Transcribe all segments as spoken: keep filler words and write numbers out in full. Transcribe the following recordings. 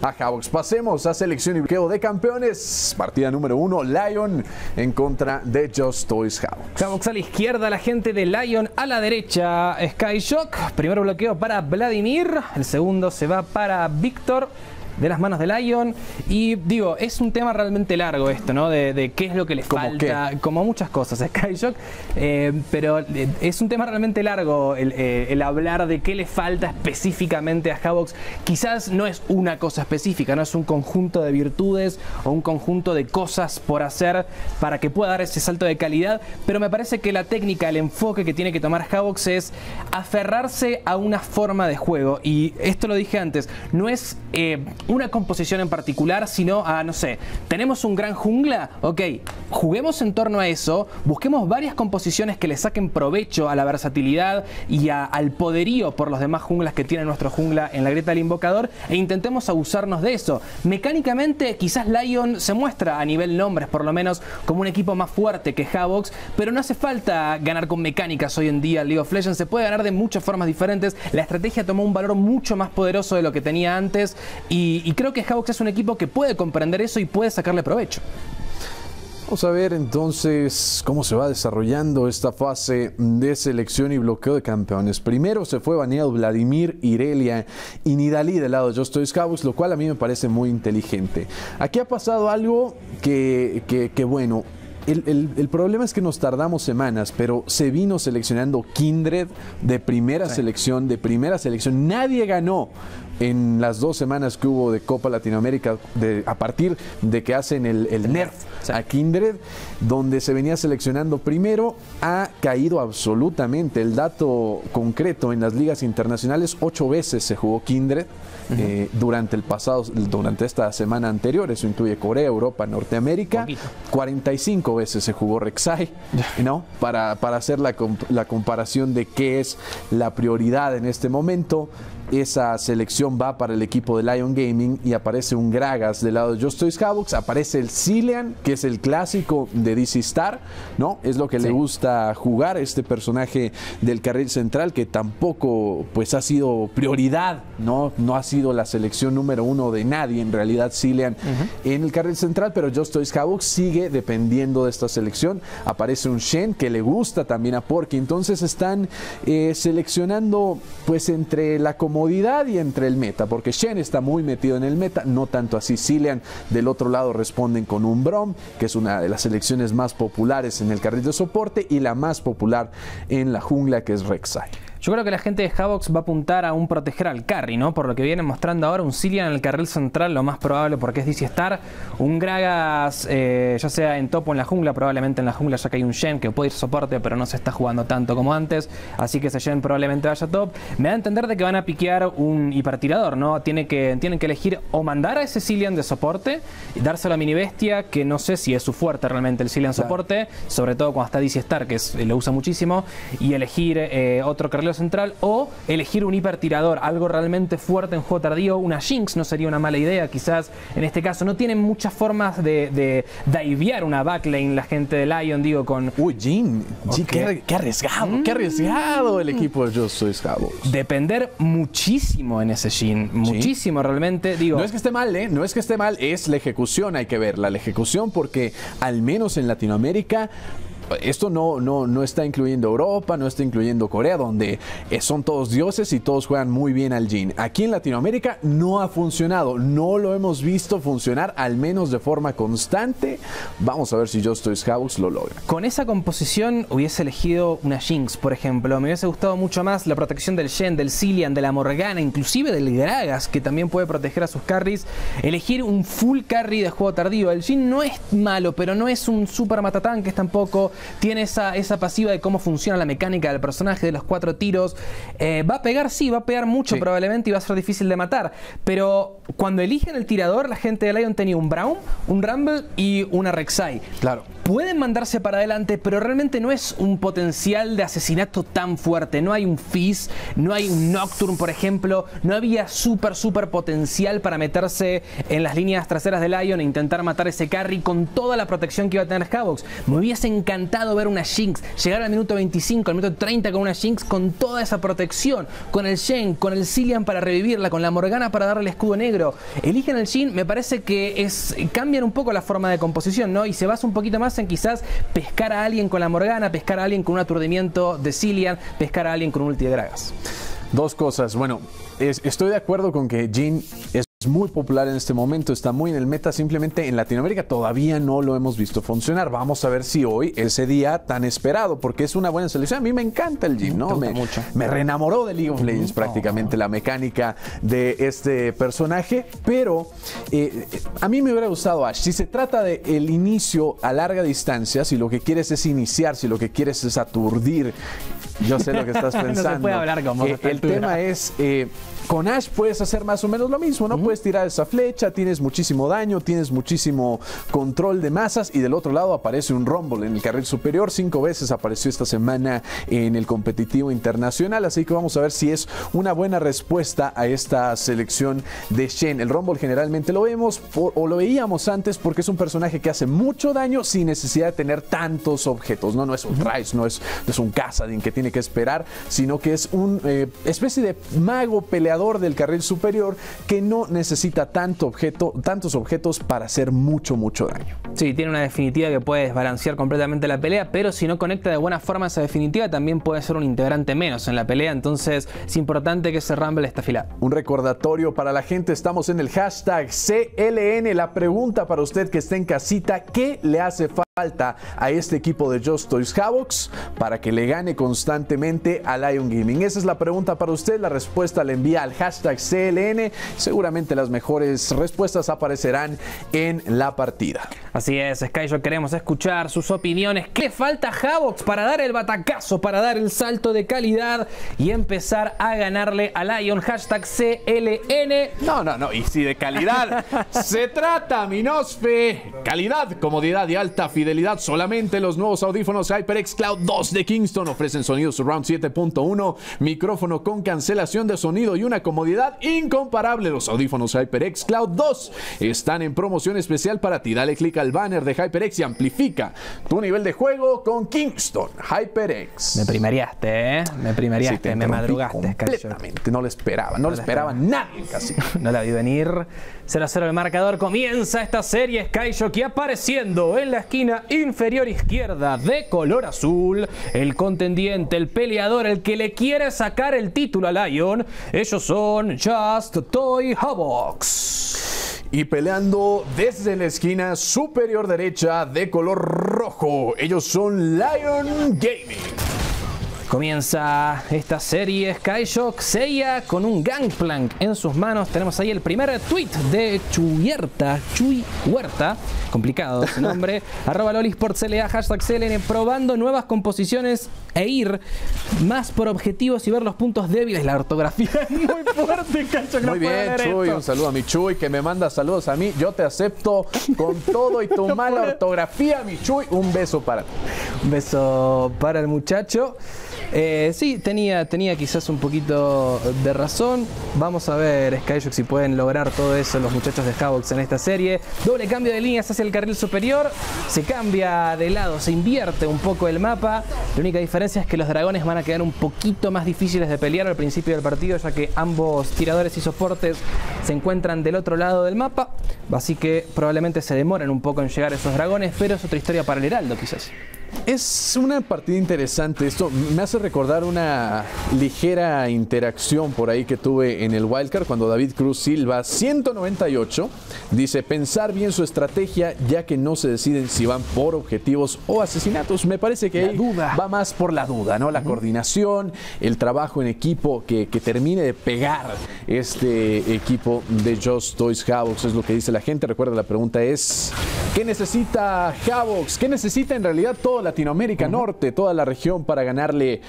A Havoks, pasemos a selección y bloqueo de campeones. Partida número uno, Lyon en contra de Just Toys Havoks. Havoks a la izquierda, la gente de Lyon a la derecha. Sky Shock, primero bloqueo para Vladimir, el segundo se va para Víctor, de las manos de Lyon. Y digo, es un tema realmente largo esto, ¿no? De, de qué es lo que les falta, qué? Como muchas cosas, Sky Shock. Eh, pero es un tema realmente largo el, el hablar de qué le falta específicamente a Havoks. Quizás no es una cosa específica, no es un conjunto de virtudes o un conjunto de cosas por hacer para que pueda dar ese salto de calidad, pero me parece que la técnica, el enfoque que tiene que tomar Havoks es aferrarse a una forma de juego. Y esto lo dije antes, no es... Eh, una composición en particular, sino a, no sé, tenemos un gran jungla, ok, juguemos en torno a eso, busquemos varias composiciones que le saquen provecho a la versatilidad y a, al poderío por los demás junglas que tiene nuestro jungla en la grieta del invocador, e intentemos abusarnos de eso. Mecánicamente, quizás Lyon se muestra a nivel nombres, por lo menos, como un equipo más fuerte que Havoks, pero no hace falta ganar con mecánicas hoy en día. League of Legends se puede ganar de muchas formas diferentes, la estrategia tomó un valor mucho más poderoso de lo que tenía antes, y Y creo que Havoks es un equipo que puede comprender eso y puede sacarle provecho. Vamos a ver entonces cómo se va desarrollando esta fase de selección y bloqueo de campeones. Primero se fue baneado Vladimir, Irelia y Nidalee del lado de Just Toys Havoks, lo cual a mí me parece muy inteligente. Aquí ha pasado algo que, que, que bueno... El, el, el problema es que nos tardamos semanas, pero se vino seleccionando Kindred de primera sí. selección, de primera selección. Nadie ganó en las dos semanas que hubo de Copa Latinoamérica de, a partir de que hacen el, el nerf sí. a Kindred, donde se venía seleccionando primero. Ha caído absolutamente el dato concreto en las ligas internacionales. Ocho veces se jugó Kindred uh-huh. eh, durante el pasado, durante esta semana anterior. Eso incluye Corea, Europa, Norteamérica. Poquito. cuarenta y cinco veces. veces se jugó Rek'Sai, ¿no? Para, para hacer la, comp la comparación de qué es la prioridad en este momento. Esa selección va para el equipo de Lyon Gaming y aparece un Gragas del lado de Just Toys Havoks, aparece el Cilian, que es el clásico de D C Star, ¿no? Es lo que sí. le gusta jugar, este personaje del carril central que tampoco pues ha sido prioridad, ¿no? No ha sido la selección número uno de nadie, en realidad Cilian uh-huh. en el carril central, pero Just Toys Havoks sigue dependiendo de esta selección. Aparece un Shen que le gusta también a Porky, entonces están eh, seleccionando pues entre la comunidad y entre el meta, porque Shen está muy metido en el meta, no tanto así Zilean. Del otro lado responden con un Braum, que es una de las selecciones más populares en el carril de soporte y la más popular en la jungla, que es Rek'Sai. Yo creo que la gente de Havoks va a apuntar a un proteger al carry, ¿no? Por lo que vienen mostrando ahora, un Cilian en el carril central, lo más probable porque es D C Star. Un Gragas, eh, ya sea en top o en la jungla, probablemente en la jungla, ya que hay un Shen que puede ir soporte, pero no se está jugando tanto como antes. Así que ese Shen probablemente vaya top. Me da a entender de que van a piquear un hipertirador, ¿no? Tienen que, tienen que elegir o mandar a ese Cilian de soporte y dárselo a Mini Bestia, que no sé si es su fuerte realmente el Cilian claro. soporte, sobre todo cuando está D C Star, que es, lo usa muchísimo, y elegir eh, otro carril central, o elegir un hipertirador, algo realmente fuerte en juego tardío. Una Jinx no sería una mala idea, quizás en este caso. No tienen muchas formas de, de, de divear una backlane la gente de Lyon, digo, con... Uy, Jhin, okay. qué, qué arriesgado, mm. qué arriesgado el equipo de Just Toys Havoks. Depender muchísimo en ese Jhin, muchísimo ¿Sí? realmente, digo... No es que esté mal, ¿eh? No es que esté mal, es la ejecución, hay que verla, la ejecución, porque al menos en Latinoamérica... Esto no, no, no está incluyendo Europa, no está incluyendo Corea, donde son todos dioses y todos juegan muy bien al Jhin. Aquí en Latinoamérica no ha funcionado, no lo hemos visto funcionar, al menos de forma constante. Vamos a ver si Just Toys Havoks lo logra. Con esa composición hubiese elegido una Jinx, por ejemplo. Me hubiese gustado mucho más la protección del Shen, del Cilian, de la Morgana, inclusive del Gragas, que también puede proteger a sus carries. Elegir un full carry de juego tardío. El Jhin no es malo, pero no es un super matatanques tampoco. Tiene esa, esa pasiva de cómo funciona la mecánica del personaje, de los cuatro tiros. Eh, va a pegar, sí, va a pegar mucho sí. probablemente, y va a ser difícil de matar. Pero cuando eligen el tirador, la gente de Lyon tenía un Braum, un Rumble y una Rek'Sai. Claro. pueden mandarse para adelante, pero realmente no es un potencial de asesinato tan fuerte. No hay un Fizz, no hay un Nocturne, por ejemplo. No había súper, súper potencial para meterse en las líneas traseras de Lyon e intentar matar ese carry con toda la protección que iba a tener Havoks. Me hubiese encantado ver una Jinx llegar al minuto veinticinco, al minuto treinta con una Jinx con toda esa protección, con el Shen, con el Cilian para revivirla, con la Morgana para darle el escudo negro. Eligen el Jhin, me parece que es, cambian un poco la forma de composición, ¿no? Y se basa un poquito más en quizás pescar a alguien con la Morgana, pescar a alguien con un aturdimiento de Cilian, pescar a alguien con un ulti de Gragas. Dos cosas. Bueno, es, estoy de acuerdo con que Jhin es muy popular en este momento, está muy en el meta, simplemente en Latinoamérica todavía no lo hemos visto funcionar. Vamos a ver si hoy, ese día tan esperado, porque es una buena selección. A mí me encanta el Jhin, ¿no? Me, me reenamoró de League of Legends, prácticamente la mecánica de este personaje, pero eh, a mí me hubiera gustado Ashe. Si se trata del inicio a larga distancia, si lo que quieres es iniciar, si lo que quieres es aturdir, yo sé lo que estás pensando. No se puede hablar como eh, el tema es... Eh, con Ashe puedes hacer más o menos lo mismo, ¿no? Uh-huh. Puedes tirar esa flecha, tienes muchísimo daño, tienes muchísimo control de masas y del otro lado aparece un Rumble en el carril superior. Cinco veces apareció esta semana en el competitivo internacional, así que vamos a ver si es una buena respuesta a esta selección de Shen. El Rumble generalmente lo vemos por, o lo veíamos antes porque es un personaje que hace mucho daño sin necesidad de tener tantos objetos, ¿no? No es un Thrice, no es, no es un Kasadin que tiene que esperar, sino que es una eh, especie de mago peleador del carril superior que no necesita tanto objeto, tantos objetos para hacer mucho, mucho daño. Sí, tiene una definitiva que puede desbalancear completamente la pelea, pero si no conecta de buena forma esa definitiva, también puede ser un integrante menos en la pelea, entonces es importante que ese Rumble esté afilado. Un recordatorio para la gente, estamos en el hashtag C L N, la pregunta para usted que esté en casita, ¿qué le hace falta? falta a este equipo de Just Toys Havoks para que le gane constantemente a Lyon Gaming? Esa es la pregunta para usted, la respuesta la envía al hashtag C L N, seguramente las mejores respuestas aparecerán en la partida. Así es, Sky Shock, queremos escuchar sus opiniones. ¿Qué falta a Havoks para dar el batacazo, para dar el salto de calidad y empezar a ganarle a Lyon? Hashtag C L N. No, no, no, y si de calidad se trata, Minosfe, calidad, comodidad y alta fidelidad. Solamente los nuevos audífonos HyperX Cloud dos de Kingston ofrecen sonido Surround siete punto uno, micrófono con cancelación de sonido y una comodidad incomparable. Los audífonos HyperX Cloud dos están en promoción especial para ti. Dale clic al banner de HyperX y amplifica tu nivel de juego con Kingston HyperX. Me primariaste, ¿eh? Me primariaste, sí, me madrugaste. Completamente, Sky, no lo esperaba, no, no lo esperaba, esperaba nadie casi. No la vi venir. cero a cero el marcador, comienza esta serie. Sky Shock apareciendo en la esquina inferior izquierda de color azul, el contendiente, el peleador, el que le quiere sacar el título a Lyon. Ellos son Just Toys Havoks. Y peleando desde la esquina superior derecha de color rojo, ellos son Lyon Gaming. Comienza esta serie Sky Shock, Seiya con un Gangplank en sus manos. Tenemos ahí el primer tweet de Chuyerta, Chuy Huerta, complicado ese nombre, arroba lolisportsla, hashtag C L N, probando nuevas composiciones e ir más por objetivos y ver los puntos débiles. La ortografía es muy fuerte, Cacho, que muy no bien, Chuy, esto. Un saludo a mi Chuy, que me manda saludos a mí. Yo te acepto con todo y tu mala ortografía, mi Chuy. Un beso para ti. Un beso para el muchacho. Eh, sí, tenía, tenía quizás un poquito de razón. Vamos a ver, Skyjock, si pueden lograr todo eso los muchachos de Havoks en esta serie. Doble cambio de líneas hacia el carril superior. Se cambia de lado, se invierte un poco el mapa. La única diferencia es que los dragones van a quedar un poquito más difíciles de pelear al principio del partido, ya que ambos tiradores y soportes se encuentran del otro lado del mapa. Así que probablemente se demoren un poco en llegar esos dragones, pero es otra historia para el Heraldo quizás. Es una partida interesante. Esto me hace recordar una ligera interacción por ahí que tuve en el Wildcard cuando David Cruz Silva, ciento noventa y ocho, dice: pensar bien su estrategia, ya que no se deciden si van por objetivos o asesinatos. Me parece que ahí duda. Va más por la duda, ¿no? La uh-huh. coordinación, el trabajo en equipo que, que termine de pegar este equipo de Just Toys Havoks, es lo que dice la gente. Recuerda, la pregunta es: ¿qué necesita Havoks? ¿Qué necesita en realidad todo Latinoamérica Norte, toda la región para ganarle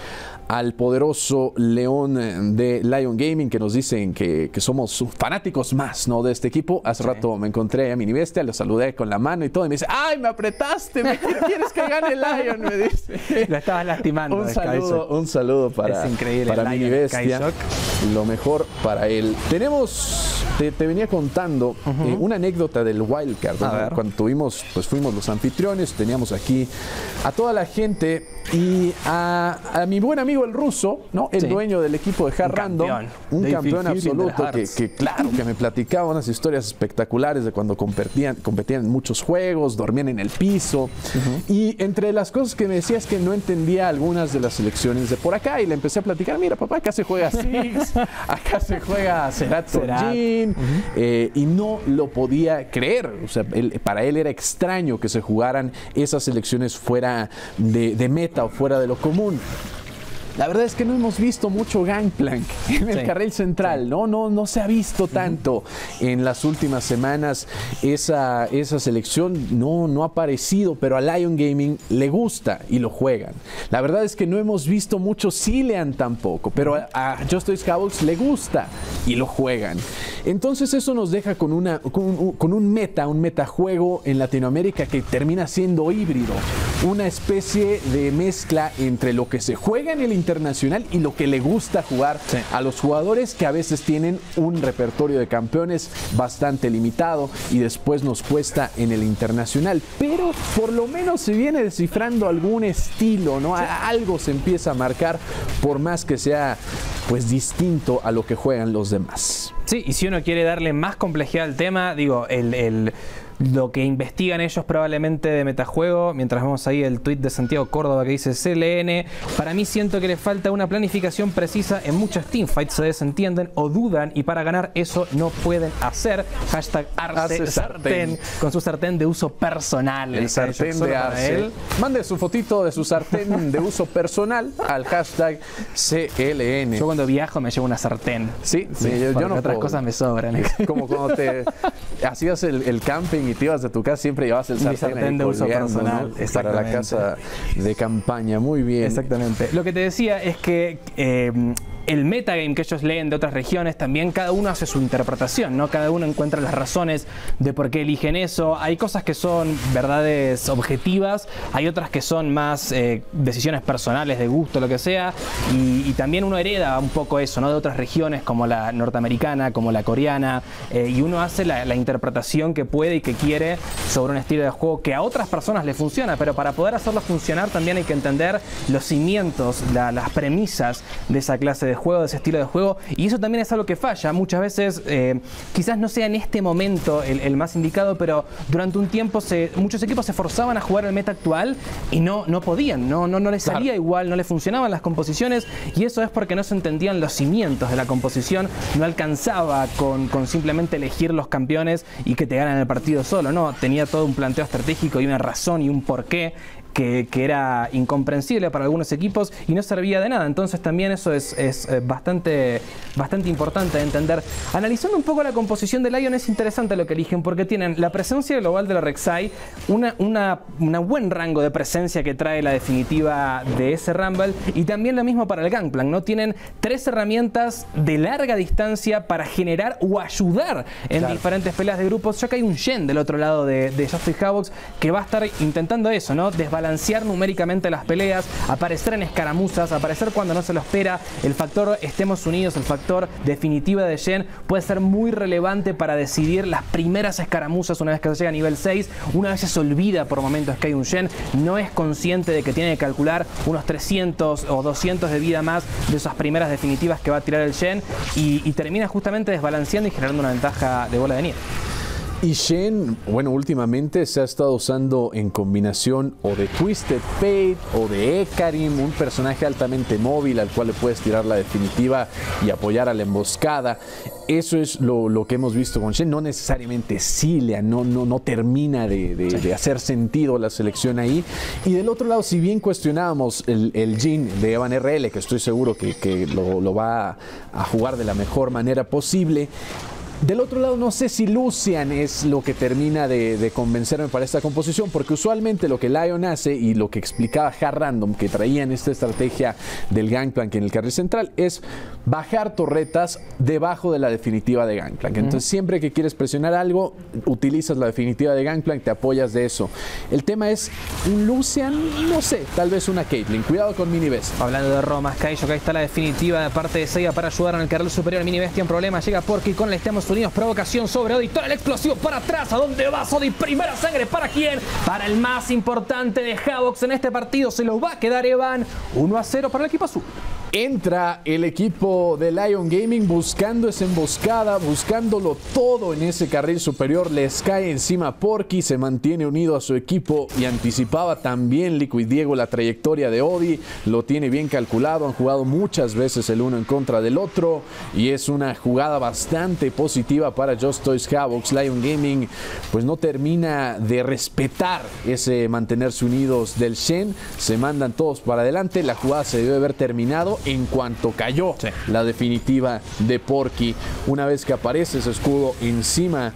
al poderoso León de Lyon Gaming, que nos dicen que, que somos fanáticos más, ¿no?, de este equipo. Hace sí. rato me encontré a Mini Bestia, lo saludé con la mano y todo, y me dice, ¡ay, me apretaste! ¿Me quieres que gane Lyon? Me dice. Lo estabas lastimando. Un saludo, un saludo para, para Mini Bestia. Lo mejor para él. Tenemos, te, te venía contando uh-huh. eh, una anécdota del Wildcard, ¿no? Cuando tuvimos, pues fuimos los anfitriones, teníamos aquí a toda la gente y a, a mi buen amigo el ruso, ¿no? El sí. dueño del equipo de Hard Random, un They campeón absoluto que, que claro, que me platicaba unas historias espectaculares de cuando competían, competían en muchos juegos, dormían en el piso. Uh-huh. Y entre las cosas que me decía es que no entendía algunas de las selecciones de por acá y le empecé a platicar, mira papá, acá se juega Six, acá se juega Serat con Jhin, uh-huh. eh, y no lo podía creer. O sea, él, para él era extraño que se jugaran esas selecciones fuera de, de meta o fuera de lo común. La verdad es que no hemos visto mucho Gangplank en el sí, carril central, sí. ¿no? No, no se ha visto tanto en las últimas semanas. Esa, esa selección no, no ha aparecido, pero a Lyon Gaming le gusta y lo juegan. La verdad es que no hemos visto mucho Cilian tampoco, pero a, a Just Toys Havoks le gusta y lo juegan. Entonces eso nos deja con, una, con, con un meta, un metajuego en Latinoamérica que termina siendo híbrido. Una especie de mezcla entre lo que se juega en el internet internacional y lo que le gusta jugar sí. a los jugadores, que a veces tienen un repertorio de campeones bastante limitado y después nos cuesta en el internacional, pero por lo menos se viene descifrando algún estilo, ¿no? Sí. Algo se empieza a marcar, por más que sea pues distinto a lo que juegan los demás. Sí, y si uno quiere darle más complejidad al tema, digo, el... el... lo que investigan ellos probablemente de metajuego, mientras vemos ahí el tweet de Santiago Córdoba que dice C L N, para mí siento que le falta una planificación precisa, en muchas teamfights se desentienden o dudan y para ganar eso no pueden hacer. Hashtag Arce sartén, con su sartén de uso personal. El sartén de Arce. Él. Mande su fotito de su sartén de uso personal al hashtag C L N. Yo cuando viajo me llevo una sartén. Sí, sí, sí yo, yo no otras puedo. Cosas me sobran. Como cuando te hacías el, el camping y te ibas de tu casa, siempre llevas el sartén, sartén de uso personal, ¿no?, para la casa de campaña. Muy bien. Exactamente. Lo que te decía es que eh, el metagame que ellos leen de otras regiones, también cada uno hace su interpretación, ¿no? Cada uno encuentra las razones de por qué eligen eso. Hay cosas que son verdades objetivas, hay otras que son más eh, decisiones personales, de gusto, lo que sea. Y, y también uno hereda un poco eso, ¿no? De otras regiones como la norteamericana, como la coreana. Eh, y uno hace la, la interpretación que puede y que quiere sobre un estilo de juego que a otras personas le funciona, pero para poder hacerlo funcionar también hay que entender los cimientos, la, las premisas de esa clase de juego, de ese estilo de juego, y eso también es algo que falla muchas veces. Eh, quizás no sea en este momento el, el más indicado, pero durante un tiempo se, muchos equipos se forzaban a jugar el meta actual y no, no podían, no, no, no les salía claro. igual, no les funcionaban las composiciones, y eso es porque no se entendían los cimientos de la composición, no alcanzaba con, con simplemente elegir los campeones y que te ganan el partido solo, no, tenía todo un planteo estratégico y una razón y un porqué que, que era incomprensible para algunos equipos y no servía de nada. Entonces también eso es, es bastante, bastante importante de entender. Analizando un poco la composición de Lyon, es interesante lo que eligen porque tienen la presencia global de la Rek'Sai, una, una, una buen rango de presencia que trae la definitiva de ese Rumble, y también lo mismo para el Gangplank, ¿no? Tienen tres herramientas de larga distancia para generar o ayudar en claro. diferentes peleas de grupos, ya que hay un Shen del otro lado de, de Just Toys Havoks que va a estar intentando eso, ¿no? Desbalancear numéricamente las peleas, aparecer en escaramuzas, aparecer cuando no se lo espera. El factor estemos unidos, el factor definitiva de Shen puede ser muy relevante para decidir las primeras escaramuzas una vez que se llega a nivel seis. Una vez se olvida por momentos que hay un Shen, no es consciente de que tiene que calcular unos trescientos o doscientos de vida más de esas primeras definitivas que va a tirar el Shen y, y termina justamente desbalanceando y generando una ventaja de bola de nieve. Y Shen, bueno, últimamente se ha estado usando en combinación o de Twisted Fate o de Ekarim, un personaje altamente móvil al cual le puedes tirar la definitiva y apoyar a la emboscada. Eso es lo, lo que hemos visto con Shen. No necesariamente Cilian, no, no, no termina de, de, de hacer sentido la selección ahí. Y del otro lado, si bien cuestionábamos el, el Jhin de Evan R L, que estoy seguro que, que lo, lo va a jugar de la mejor manera posible, Del otro lado, no sé si Lucian es lo que termina de, de convencerme para esta composición, porque usualmente lo que Lyon hace y lo que explicaba Hard Random que traían esta estrategia del Gangplank en el carril central es bajar torretas debajo de la definitiva de Gangplank. Entonces, mm. siempre que quieres presionar algo, utilizas la definitiva de Gangplank, te apoyas de eso. El tema es un Lucian, no sé, tal vez una Caitlyn. Cuidado con Mini Bestia. Hablando de Roma, Sky Shock, ahí está la definitiva de parte de Seiya para ayudar en el carril superior. Mini Bestia en problema, llega Porky con el estemos Unidos, provocación sobre Oddie, el explosivo para atrás. ¿A dónde vas, Oddie? Primera sangre, ¿para quién? Para el más importante de Havoks en este partido, se lo va a quedar Evan. uno a cero para el equipo azul. Entra el equipo de Lyon Gaming buscando esa emboscada, buscándolo todo en ese carril superior. Les cae encima Porky, se mantiene unido a su equipo y anticipaba también Liquid Diego la trayectoria de Oddie. Lo tiene bien calculado, han jugado muchas veces el uno en contra del otro y es una jugada bastante positiva para Just Toys Havoks. Lyon Gaming pues no termina de respetar ese mantenerse unidos del Shen, se mandan todos para adelante. La jugada se debe haber terminado en cuanto cayó sí. la definitiva de Porky. Una vez que aparece ese escudo encima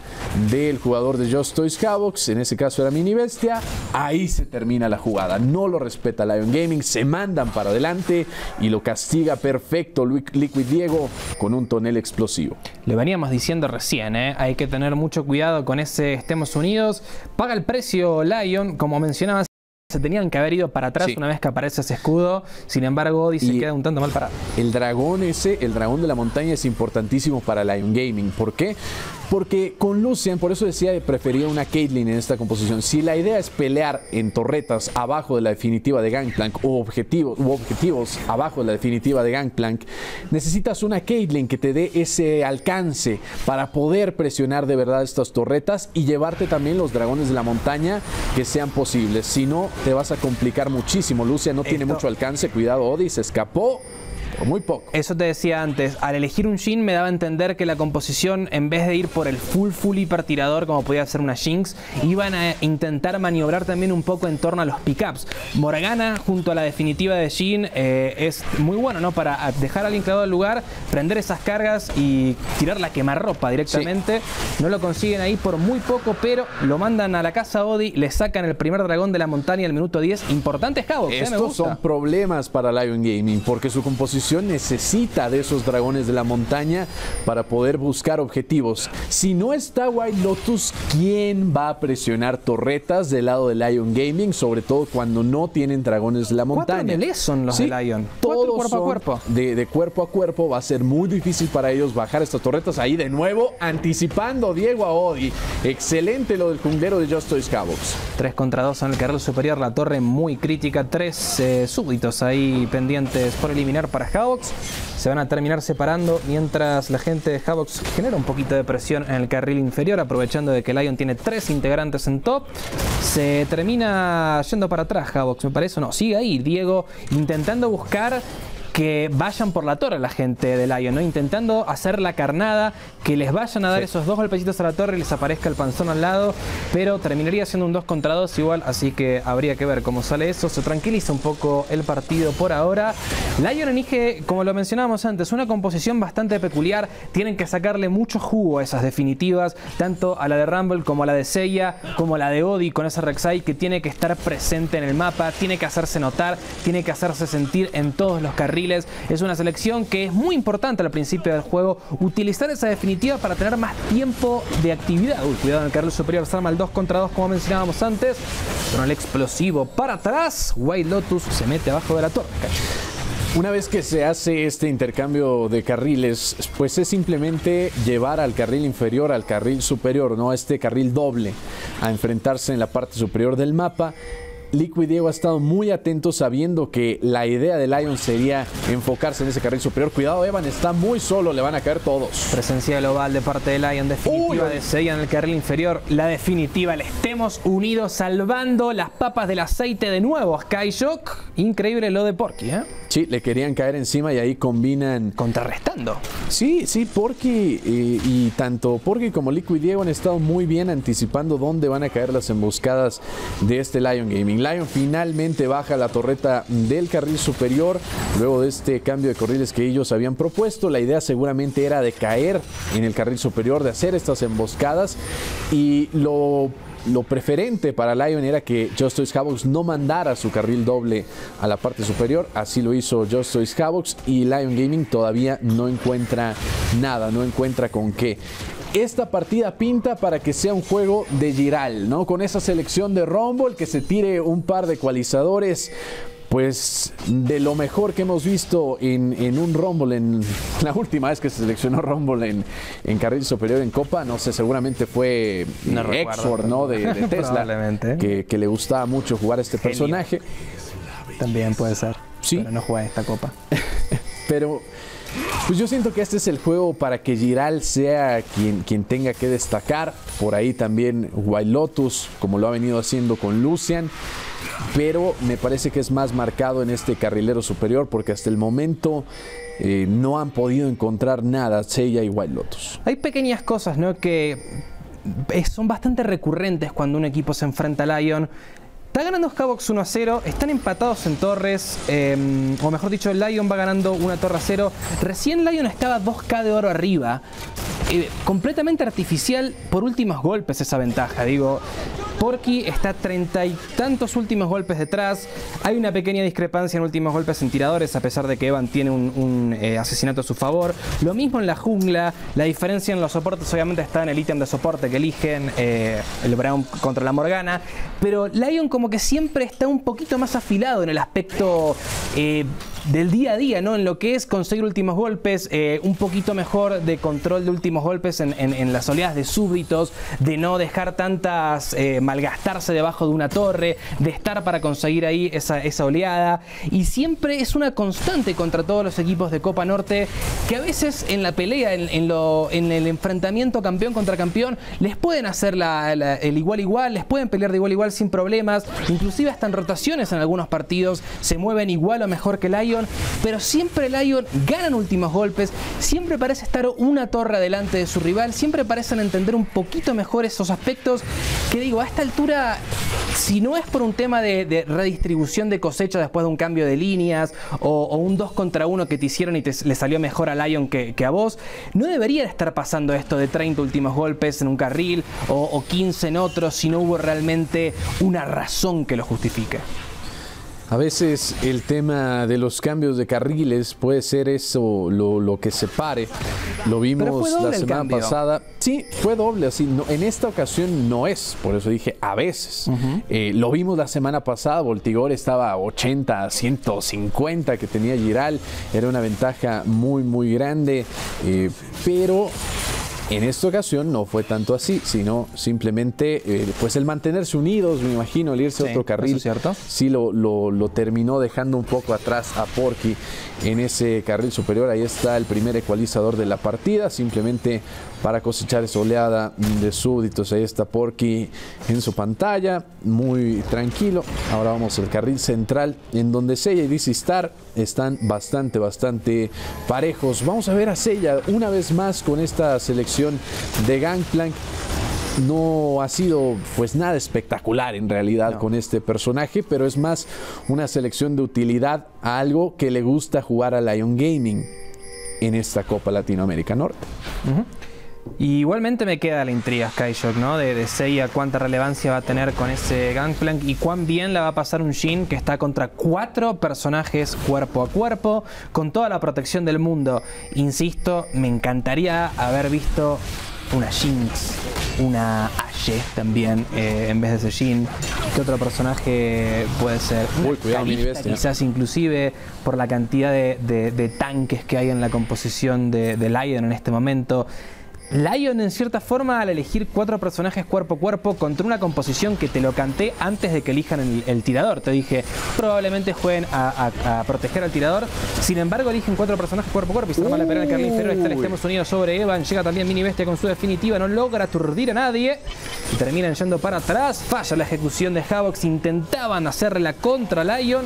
del jugador de Just Toys Havoks, en ese caso era Mini Bestia, ahí se termina la jugada. No lo respeta Lyon Gaming, se mandan para adelante y lo castiga perfecto Liquid Diego con un tonel explosivo. Le veníamos diciendo recién, ¿eh? Hay que tener mucho cuidado con ese estemos unidos. Paga el precio Lyon, como mencionabas. Se tenían que haber ido para atrás sí. una vez que aparece ese escudo. Sin embargo, Oddie se queda un tanto mal parado. El dragón ese, el dragón de la montaña, es importantísimo para Lyon Gaming. ¿Por qué? Porque con Lucian, por eso decía que prefería una Caitlyn en esta composición. Si la idea es pelear en torretas abajo de la definitiva de Gangplank o objetivos, u objetivos abajo de la definitiva de Gangplank, necesitas una Caitlyn que te dé ese alcance para poder presionar de verdad estas torretas y llevarte también los dragones de la montaña que sean posibles. Si no, te vas a complicar muchísimo. Lucian no Esto. tiene mucho alcance. Cuidado, Oddie, se escapó. Muy poco. Eso te decía antes, al elegir un Jhin me daba a entender que la composición, en vez de ir por el full full hipertirador como podía hacer una Jinx, iban a intentar maniobrar también un poco en torno a los pickups. Morgana junto a la definitiva de Jhin eh, es muy bueno, ¿no? Para dejar al enclavado del lugar, prender esas cargas y tirar la quemarropa directamente. Sí. No lo consiguen ahí por muy poco, pero lo mandan a la casa Oddie, le sacan el primer dragón de la montaña al minuto diez. Importantes Havoks. Estos eh, me gusta. son problemas para Lyon Gaming porque su composición necesita de esos dragones de la montaña para poder buscar objetivos. Si no está WhiteLotus, ¿quién va a presionar torretas del lado de Lyon Gaming? Sobre todo cuando no tienen dragones de la montaña. ¿Cuatro de son los sí, de Lyon? Todos cuerpo son a cuerpo. De, de cuerpo a cuerpo. Va a ser muy difícil para ellos bajar estas torretas. Ahí de nuevo, anticipando Diego a Oddie. Excelente lo del junglero de Just Toys Havoks. tres contra dos en el carril superior. La torre muy crítica. Tres eh, súbditos ahí pendientes por eliminar para Havoks. Se van a terminar separando mientras la gente de Havoks genera un poquito de presión en el carril inferior, aprovechando de que Lyon tiene tres integrantes en top. Se termina yendo para atrás Havoks, me parece. No, sigue ahí Diego intentando buscar que vayan por la torre la gente de Lyon, ¿no? Intentando hacer la carnada, que les vayan a dar sí. esos dos golpecitos a la torre y les aparezca el panzón al lado, pero terminaría siendo un dos contra dos igual, así que habría que ver cómo sale eso. Se tranquiliza un poco el partido por ahora. Lyon elige, como lo mencionábamos antes, una composición bastante peculiar. Tienen que sacarle mucho jugo a esas definitivas, tanto a la de Rumble como a la de Seiya, como a la de Oddie con ese Rek'Sai, que tiene que estar presente en el mapa, tiene que hacerse notar, tiene que hacerse sentir en todos los carriles. Es una selección que es muy importante al principio del juego, utilizar esa definitiva para tener más tiempo de actividad. Uy, cuidado en el carril superior, se arma el dos contra dos como mencionábamos antes. Con el explosivo para atrás, WhiteLotus se mete abajo de la torre. Una vez que se hace este intercambio de carriles, pues es simplemente llevar al carril inferior al carril superior, no a este carril doble, a enfrentarse en la parte superior del mapa. Liquid Diego ha estado muy atento sabiendo que la idea de Lyon sería enfocarse en ese carril superior. Cuidado, Evan está muy solo, le van a caer todos. Presencia global de parte de Lyon, definitiva Uy. de Seiya en el carril inferior. La definitiva, le estemos unidos salvando las papas del aceite de nuevo. Sky Shock, increíble lo de Porky, ¿eh? Sí, le querían caer encima y ahí combinan... Contrarrestando. Sí, sí, Porky y, y tanto Porky como Liquid Diego han estado muy bien anticipando dónde van a caer las emboscadas de este Lyon Gaming. Lyon finalmente baja la torreta del carril superior luego de este cambio de carriles que ellos habían propuesto. La idea seguramente era de caer en el carril superior, de hacer estas emboscadas, y lo... Lo preferente para Lyon era que Just Toys Havoks no mandara su carril doble a la parte superior. Así lo hizo Just Toys Havoks y Lyon Gaming todavía no encuentra nada, no encuentra con qué. Esta partida pinta para que sea un juego de Giral, ¿no? Con esa selección de Rumble, que se tire un par de ecualizadores, pues de lo mejor que hemos visto en, en un Rumble. En la última vez que se seleccionó Rumble en, en carril superior en Copa, no sé, seguramente fue no Exor, ¿no? De, de Tesla, que, que le gustaba mucho jugar este Genio. personaje. También puede ser, ¿sí? Pero no juega esta Copa. Pero... pues yo siento que este es el juego para que Giral sea quien, quien tenga que destacar. Por ahí también WhiteLotus, como lo ha venido haciendo con Lucian. Pero me parece que es más marcado en este carrilero superior, porque hasta el momento eh, no han podido encontrar nada Seiya y WhiteLotus. Hay pequeñas cosas, ¿no?, que son bastante recurrentes cuando un equipo se enfrenta a Lyon. Está ganando Havoks uno a cero, están empatados en torres, eh, o mejor dicho, Lyon va ganando una torre a cero. Recién Lyon estaba dos K de oro arriba, eh, completamente artificial por últimos golpes esa ventaja. Digo, Porky está treinta y tantos últimos golpes detrás. Hay una pequeña discrepancia en últimos golpes en tiradores, a pesar de que Evan tiene un, un eh, asesinato a su favor. Lo mismo en la jungla, la diferencia en los soportes obviamente está en el ítem de soporte que eligen, eh, el Braum contra la Morgana, pero Lyon como que siempre está un poquito más afilado en el aspecto eh, del día a día, ¿no? En lo que es conseguir últimos golpes, eh, un poquito mejor de control de últimos golpes en, en, en las oleadas de súbditos, de no dejar tantas, eh, malgastarse debajo de una torre, de estar para conseguir ahí esa, esa oleada. Y siempre es una constante contra todos los equipos de Copa Norte, que a veces en la pelea, en, en, lo, en el enfrentamiento campeón contra campeón, les pueden hacer la, la, el igual igual, les pueden pelear de igual igual sin problemas, inclusive hasta en rotaciones en algunos partidos se mueven igual o mejor que Lyon. Pero siempre Lyon ganan últimos golpes, siempre parece estar una torre adelante de su rival, siempre parecen entender un poquito mejor esos aspectos que, digo, a esta altura, si no es por un tema de, de redistribución de cosecha después de un cambio de líneas o, o un dos contra uno que te hicieron y te, le salió mejor a Lyon que, que a vos, no debería estar pasando esto de treinta últimos golpes en un carril o, o quince en otro, si no hubo realmente una razón que lo justifique. A veces el tema de los cambios de carriles puede ser eso, lo, lo que separe. Lo vimos la semana pasada. Sí, fue doble, así. No, en esta ocasión no es, por eso dije a veces. Uh-huh. eh, lo vimos la semana pasada, Voltigor estaba a ochenta, ciento cincuenta que tenía Giral. Era una ventaja muy, muy grande, eh, pero... en esta ocasión no fue tanto así, sino simplemente eh, pues el mantenerse unidos, me imagino, el irse a otro carril, ¿cierto? Sí, lo, lo, lo terminó dejando un poco atrás a Porky en ese carril superior. Ahí está el primer ecualizador de la partida, simplemente para cosechar esa oleada de súbditos. Ahí está Porky en su pantalla, muy tranquilo. Ahora vamos al carril central, en donde Seiya y D C Star están bastante, bastante parejos. Vamos a ver a Seiya una vez más con esta selección de Gangplank. No ha sido pues nada espectacular en realidad, no, con este personaje, pero es más una selección de utilidad a algo que le gusta jugar a Lyon Gaming en esta Copa Latinoamérica Norte. Uh-huh. Y igualmente me queda la intriga, Sky Shock, ¿no? De, de Seiya, cuánta relevancia va a tener con ese Gangplank y cuán bien la va a pasar un Jhin que está contra cuatro personajes cuerpo a cuerpo, con toda la protección del mundo. Insisto, me encantaría haber visto una Jinx, una Ashe también, eh, en vez de ese Jhin. ¿Qué otro personaje puede ser? Uy, cuidado, Mini Bestia. Quizás, inclusive, por la cantidad de, de, de tanques que hay en la composición de, de Lyon en este momento. Lyon, en cierta forma, al elegir cuatro personajes cuerpo a cuerpo contra una composición que te lo canté antes de que elijan el, el tirador. Te dije, probablemente jueguen a, a, a proteger al tirador. Sin embargo, eligen cuatro personajes cuerpo a cuerpo y se toma la pelea en el carril inferior. Está el Estemos Unidos sobre Evan. Llega también Mini Bestia con su definitiva. No logra aturdir a nadie. y terminan yendo para atrás. Falla la ejecución de Havoks, intentaban hacerle la contra Lyon,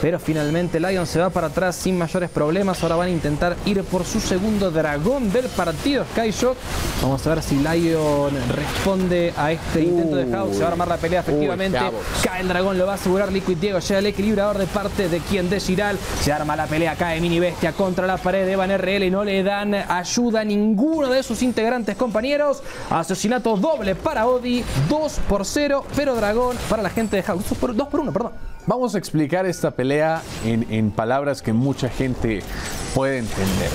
pero finalmente Lyon se va para atrás sin mayores problemas. Ahora van a intentar ir por su segundo dragón del partido, Sky Shock. Vamos a ver si Lyon responde a este intento de Havoks. Se va a armar la pelea efectivamente. Uy, cae el dragón, lo va a asegurar Liquid Diego. Llega el equilibrador de parte de quien, de Giral. Se arma la pelea, cae Mini Bestia contra la pared de Evan R L y no le dan ayuda a ninguno de sus integrantes, compañeros. Asesinato doble para Oddie, dos por cero, pero dragón para la gente de Havoks, dos por uno, perdón. Vamos a explicar esta pelea en, en palabras que mucha gente puede entender.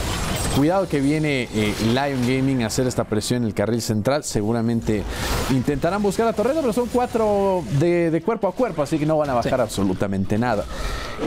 Cuidado que viene eh, Lyon Gaming a hacer esta presión en el carril central. Seguramente intentarán buscar a Torreto, pero son cuatro de, de cuerpo a cuerpo, así que no van a bajar sí. absolutamente nada.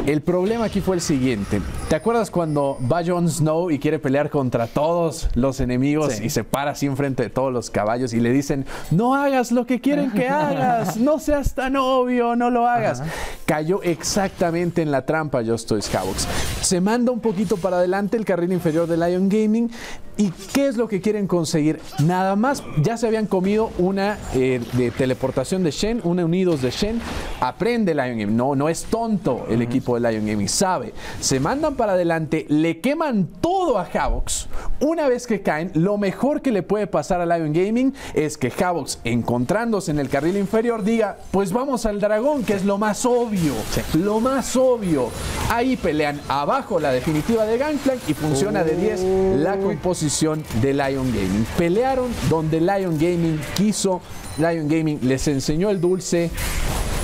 El problema aquí fue el siguiente. ¿Te acuerdas cuando va Jon Snow y quiere pelear contra todos los enemigos sí. y se para así enfrente de todos los caballos y le dicen, no hagas lo que quieren que hagas, no seas tan obvio, no lo hagas? Ajá. Cayó exactamente en la trampa Just Toys Havoks. Se manda un poquito para adelante el carril inferior de Lyon Gaming. ¿Y qué es lo que quieren conseguir? Nada más, ya se habían comido una eh, de teleportación de Shen, una unidos de Shen. Aprende Lyon Gaming. No, no es tonto el equipo de Lyon Gaming. Sabe. Se mandan para adelante, le queman todo a Havoks. Una vez que caen, lo mejor que le puede pasar a Lyon Gaming es que Havoks, encontrándose en el carril inferior, diga, pues vamos al dragón, que es lo más obvio. Sí. Lo más obvio. Ahí pelean abajo la definitiva de Gangplank y funciona de diez la composición de Lyon Gaming. Pelearon donde Lyon Gaming quiso. Lyon Gaming les enseñó el dulce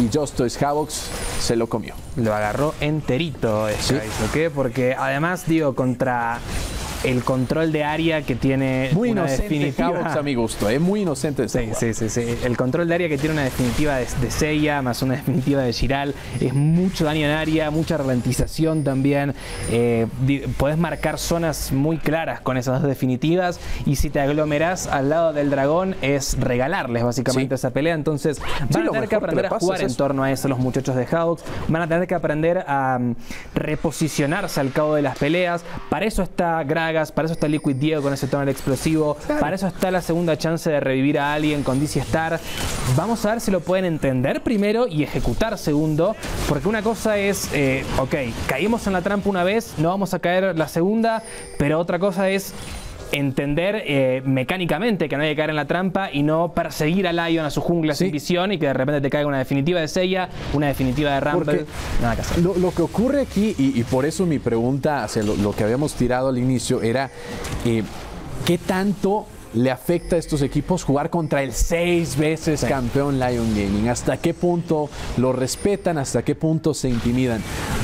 y Just Toys Havoks se lo comió. Lo agarró enterito, ¿sí? ¿Ok? Porque además, digo, contra el control de área que tiene muy una definitiva Havoks, a mi gusto, es ¿eh? muy inocente sí, sí, sí, sí. El control de área que tiene una definitiva de, de Seiya más una definitiva de Giral, es mucho daño en área, mucha ralentización también. Eh, podés marcar zonas muy claras con esas dos definitivas y si te aglomerás al lado del dragón es regalarles básicamente sí. esa pelea. Entonces van sí, a tener que aprender que a jugar en torno a eso los muchachos de Havoks, van a tener que aprender a um, reposicionarse al cabo de las peleas. Para eso está Gragas, para eso está Liquid Diego con ese tonel explosivo, claro. para eso está la segunda chance de revivir a alguien con D C Star. Vamos a ver si lo pueden entender primero y ejecutar segundo, porque una cosa es, eh, ok, caímos en la trampa una vez, no vamos a caer la segunda, pero otra cosa es entender eh, mecánicamente que no hay que caer en la trampa y no perseguir a Lyon a su jungla sí. sin visión y que de repente te caiga una definitiva de Seiya, una definitiva de Rumble. Nada que hacer. Lo, lo que ocurre aquí, y, y por eso mi pregunta hacia lo, lo que habíamos tirado al inicio era eh, ¿qué tanto le afecta a estos equipos jugar contra el seis veces sí. campeón Lyon Gaming? ¿Hasta qué punto lo respetan? ¿Hasta qué punto se intimidan?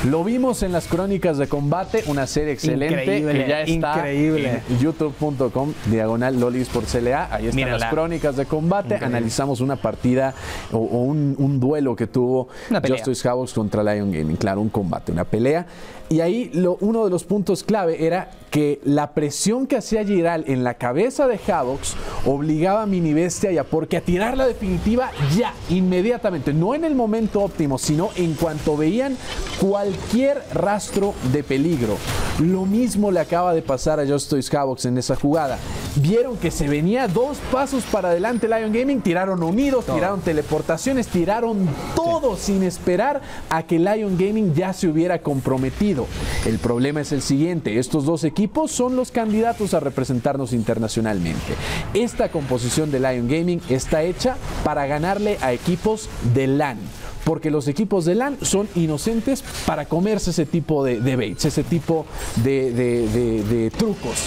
Lo vimos en las crónicas de combate, una serie excelente increíble, que ya está increíble. En youtube.com diagonal lolis por C L A. Ahí están Mírala. Las crónicas de combate. Increíble. Analizamos una partida o, o un, un duelo que tuvo Just Toys Havoks contra Lyon Gaming. Claro, un combate, una pelea. Y ahí lo, uno de los puntos clave era que la presión que hacía Giral en la cabeza de Havoks obligaba a Mini Bestia y a Porky a tirar la definitiva ya, inmediatamente. No en el momento óptimo, sino en cuanto veían cualquier rastro de peligro. Lo mismo le acaba de pasar a Just Toys Havoks en esa jugada. Vieron que se venía dos pasos para adelante Lyon Gaming, tiraron unidos, todo. Tiraron teleportaciones, tiraron todo sí. sin esperar a que Lyon Gaming ya se hubiera comprometido. El problema es el siguiente, estos dos equipos son los candidatos a representarnos internacionalmente. Esta composición de Lyon Gaming está hecha para ganarle a equipos de LAN. Porque los equipos de LAN son inocentes para comerse ese tipo de, de baits, ese tipo de, de, de, de trucos.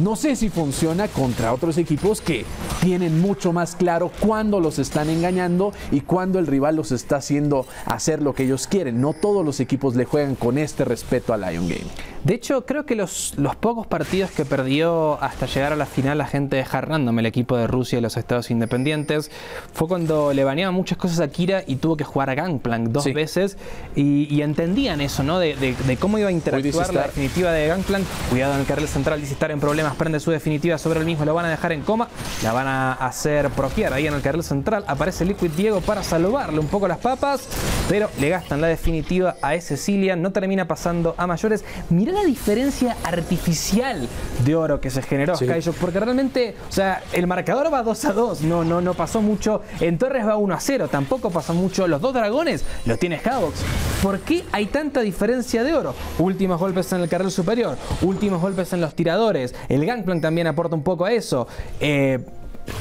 No sé si funciona contra otros equipos que tienen mucho más claro cuándo los están engañando y cuándo el rival los está haciendo hacer lo que ellos quieren. No todos los equipos le juegan con este respeto a Lyon Gaming. De hecho, creo que los, los pocos partidos que perdió hasta llegar a la final la gente de Hard Random, el equipo de Rusia y los Estados Independientes, fue cuando le baneaban muchas cosas a Kira y tuvo que jugar a Gangplank dos sí. veces y, y entendían eso, ¿no? De, de, de cómo iba a interactuar la definitiva de Gangplank. Cuidado en el carril central, D C Star en problemas, prende su definitiva sobre el mismo, lo van a dejar en coma, la van a hacer proquear ahí en el carril central. Aparece Liquid Diego para salvarle un poco las papas, pero le gastan la definitiva a ese Cilian, no termina pasando a mayores. Mirá Mirá la diferencia artificial de oro que se generó, sí. Sky Shock, porque realmente, o sea, el marcador va dos a dos, no, no, no pasó mucho. En torres va uno a cero, tampoco pasó mucho. Los dos dragones los tiene Havoks. ¿Por qué hay tanta diferencia de oro? Últimos golpes en el carril superior, últimos golpes en los tiradores. El Gangplank también aporta un poco a eso. Eh...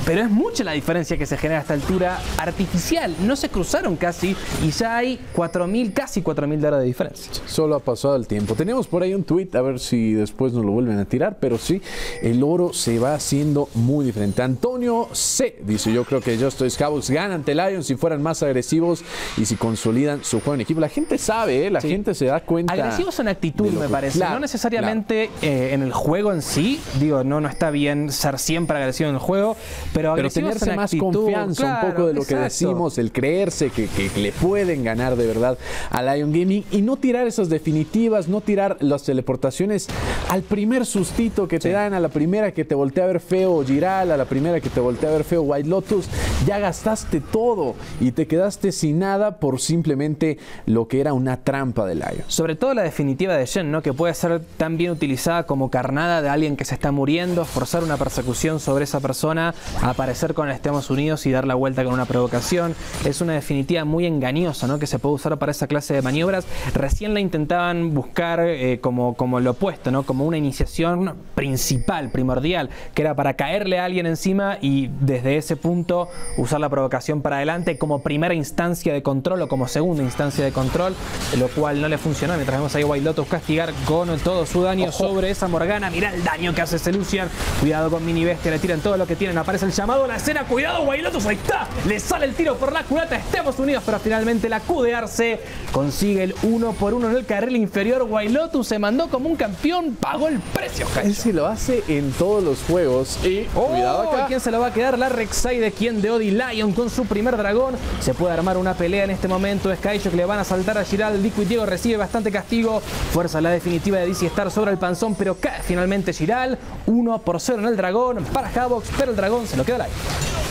Pero es mucha la diferencia que se genera a esta altura artificial. No se cruzaron casi y ya hay cuatro mil, casi cuatro mil dólares de diferencia. Solo ha pasado el tiempo. Tenemos por ahí un tweet, a ver si después nos lo vuelven a tirar, pero sí, el oro se va haciendo muy diferente. Antonio C. dice, yo creo que Just Toys Havoks ganan ante Lions si fueran más agresivos y si consolidan su juego en equipo. La gente sabe, ¿eh? La sí. gente se da cuenta. Agresivos en actitud, me parece. Claro, no necesariamente claro. eh, en el juego en sí. Digo, no, no está bien ser siempre agresivo en el juego. Pero, pero tenerse más actitud, confianza, claro, un poco de lo exacto. que decimos, el creerse que, que, que le pueden ganar de verdad a Lyon Gaming y no tirar esas definitivas, no tirar las teleportaciones al primer sustito que te sí. dan, a la primera que te voltea a ver feo Giral, a la primera que te voltea a ver feo WhiteLotus. Ya gastaste todo y te quedaste sin nada por simplemente lo que era una trampa de Lyon. Sobre todo la definitiva de Shen, ¿no? Que puede ser tan bien utilizada como carnada de alguien que se está muriendo, forzar una persecución sobre esa persona, aparecer con Estemos Unidos y dar la vuelta con una provocación. Es una definitiva muy engañosa, ¿no? Que se puede usar para esa clase de maniobras. Recién la intentaban buscar eh, como, como lo opuesto, ¿no? Como una iniciación principal, primordial, que era para caerle a alguien encima y desde ese punto usar la provocación para adelante como primera instancia de control o como segunda instancia de control, lo cual no le funcionó. Mientras vemos ahí WhiteLotus castigar con todo su daño Ojo. sobre esa Morgana. Mirá el daño que hace ese Lucian. Cuidado con Mini Bestia, le tiran todo lo que tienen. Aparece el llamado a la escena. Cuidado, WhiteLotus, ahí está. Le sale el tiro por la culata. Estemos Unidos, pero finalmente la Q de Arce consigue el uno por uno en el carril inferior. WhiteLotus se mandó como un campeón. Pagó el precio. Él se lo hace en todos los juegos. Y oh, cuidado acá. ¿A quién se lo va a quedar? La Rek'Sai de quien de Oddie Lion con su primer dragón. Se puede armar una pelea en este momento. Sky Shock le van a saltar a Giral. Liquid Diego recibe bastante castigo. Fuerza la definitiva de D C Star sobre el panzón, pero cae finalmente Giral. uno por cero en el dragón para Havoks, pero el dragón se lo queda ahí.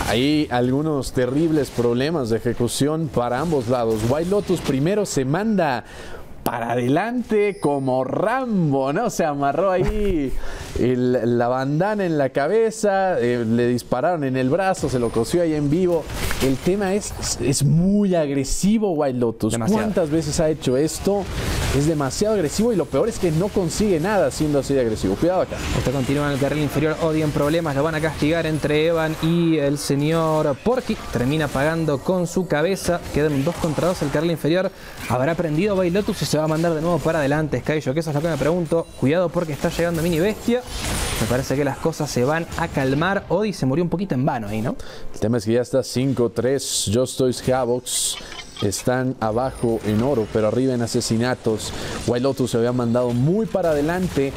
Hay algunos terribles problemas de ejecución para ambos lados. WhiteLotus primero se manda para adelante como Rambo, ¿no? Se amarró ahí el, la bandana en la cabeza, eh, le dispararon en el brazo, se lo cosió ahí en vivo. El tema es, es muy agresivo WhiteLotus. Demasiado. ¿Cuántas veces ha hecho esto? Es demasiado agresivo y lo peor es que no consigue nada siendo así de agresivo. Cuidado acá. Esto continúa en el carril inferior. Oddie en problemas. Lo van a castigar entre Evan y el señor Porky. Termina pagando con su cabeza. Quedan dos contra dos el carril inferior. ¿Habrá aprendido WhiteLotus y se va a mandar de nuevo para adelante Sky Shock? Eso es lo que me pregunto. Cuidado porque está llegando Mini Bestia. Me parece que las cosas se van a calmar. Oddie se murió un poquito en vano ahí, ¿no? El tema es que ya está cinco tres. Just Toys Havoks están abajo en oro, pero arriba en asesinatos. WhiteLotus se había mandado muy para adelante.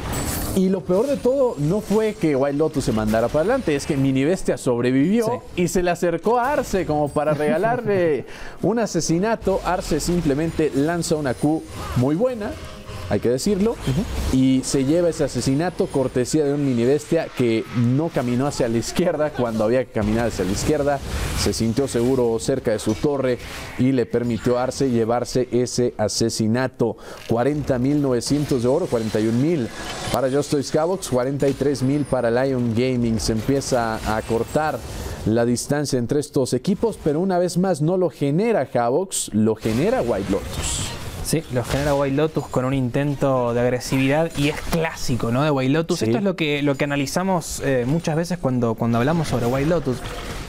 Y lo peor de todo no fue que WhiteLotus se mandara para adelante, es que Mini Bestia sobrevivió sí. y se le acercó a Arce como para regalarle un asesinato. Arce simplemente lanza una Q muy buena, hay que decirlo, uh-huh. y se lleva ese asesinato cortesía de un Mini Bestia que no caminó hacia la izquierda cuando había que caminar hacia la izquierda, se sintió seguro cerca de su torre y le permitió a Arce llevarse ese asesinato. cuarenta mil novecientos de oro, cuarenta y un mil para Just Toys Havoks, cuarenta y tres mil para Lyon Gaming. Se empieza a cortar la distancia entre estos equipos, pero una vez más no lo genera Havoks, lo genera WhiteLotus. Sí, lo genera WhiteLotus con un intento de agresividad y es clásico, ¿no? De WhiteLotus. Sí. Esto es lo que, lo que analizamos eh, muchas veces cuando, cuando hablamos sobre WhiteLotus.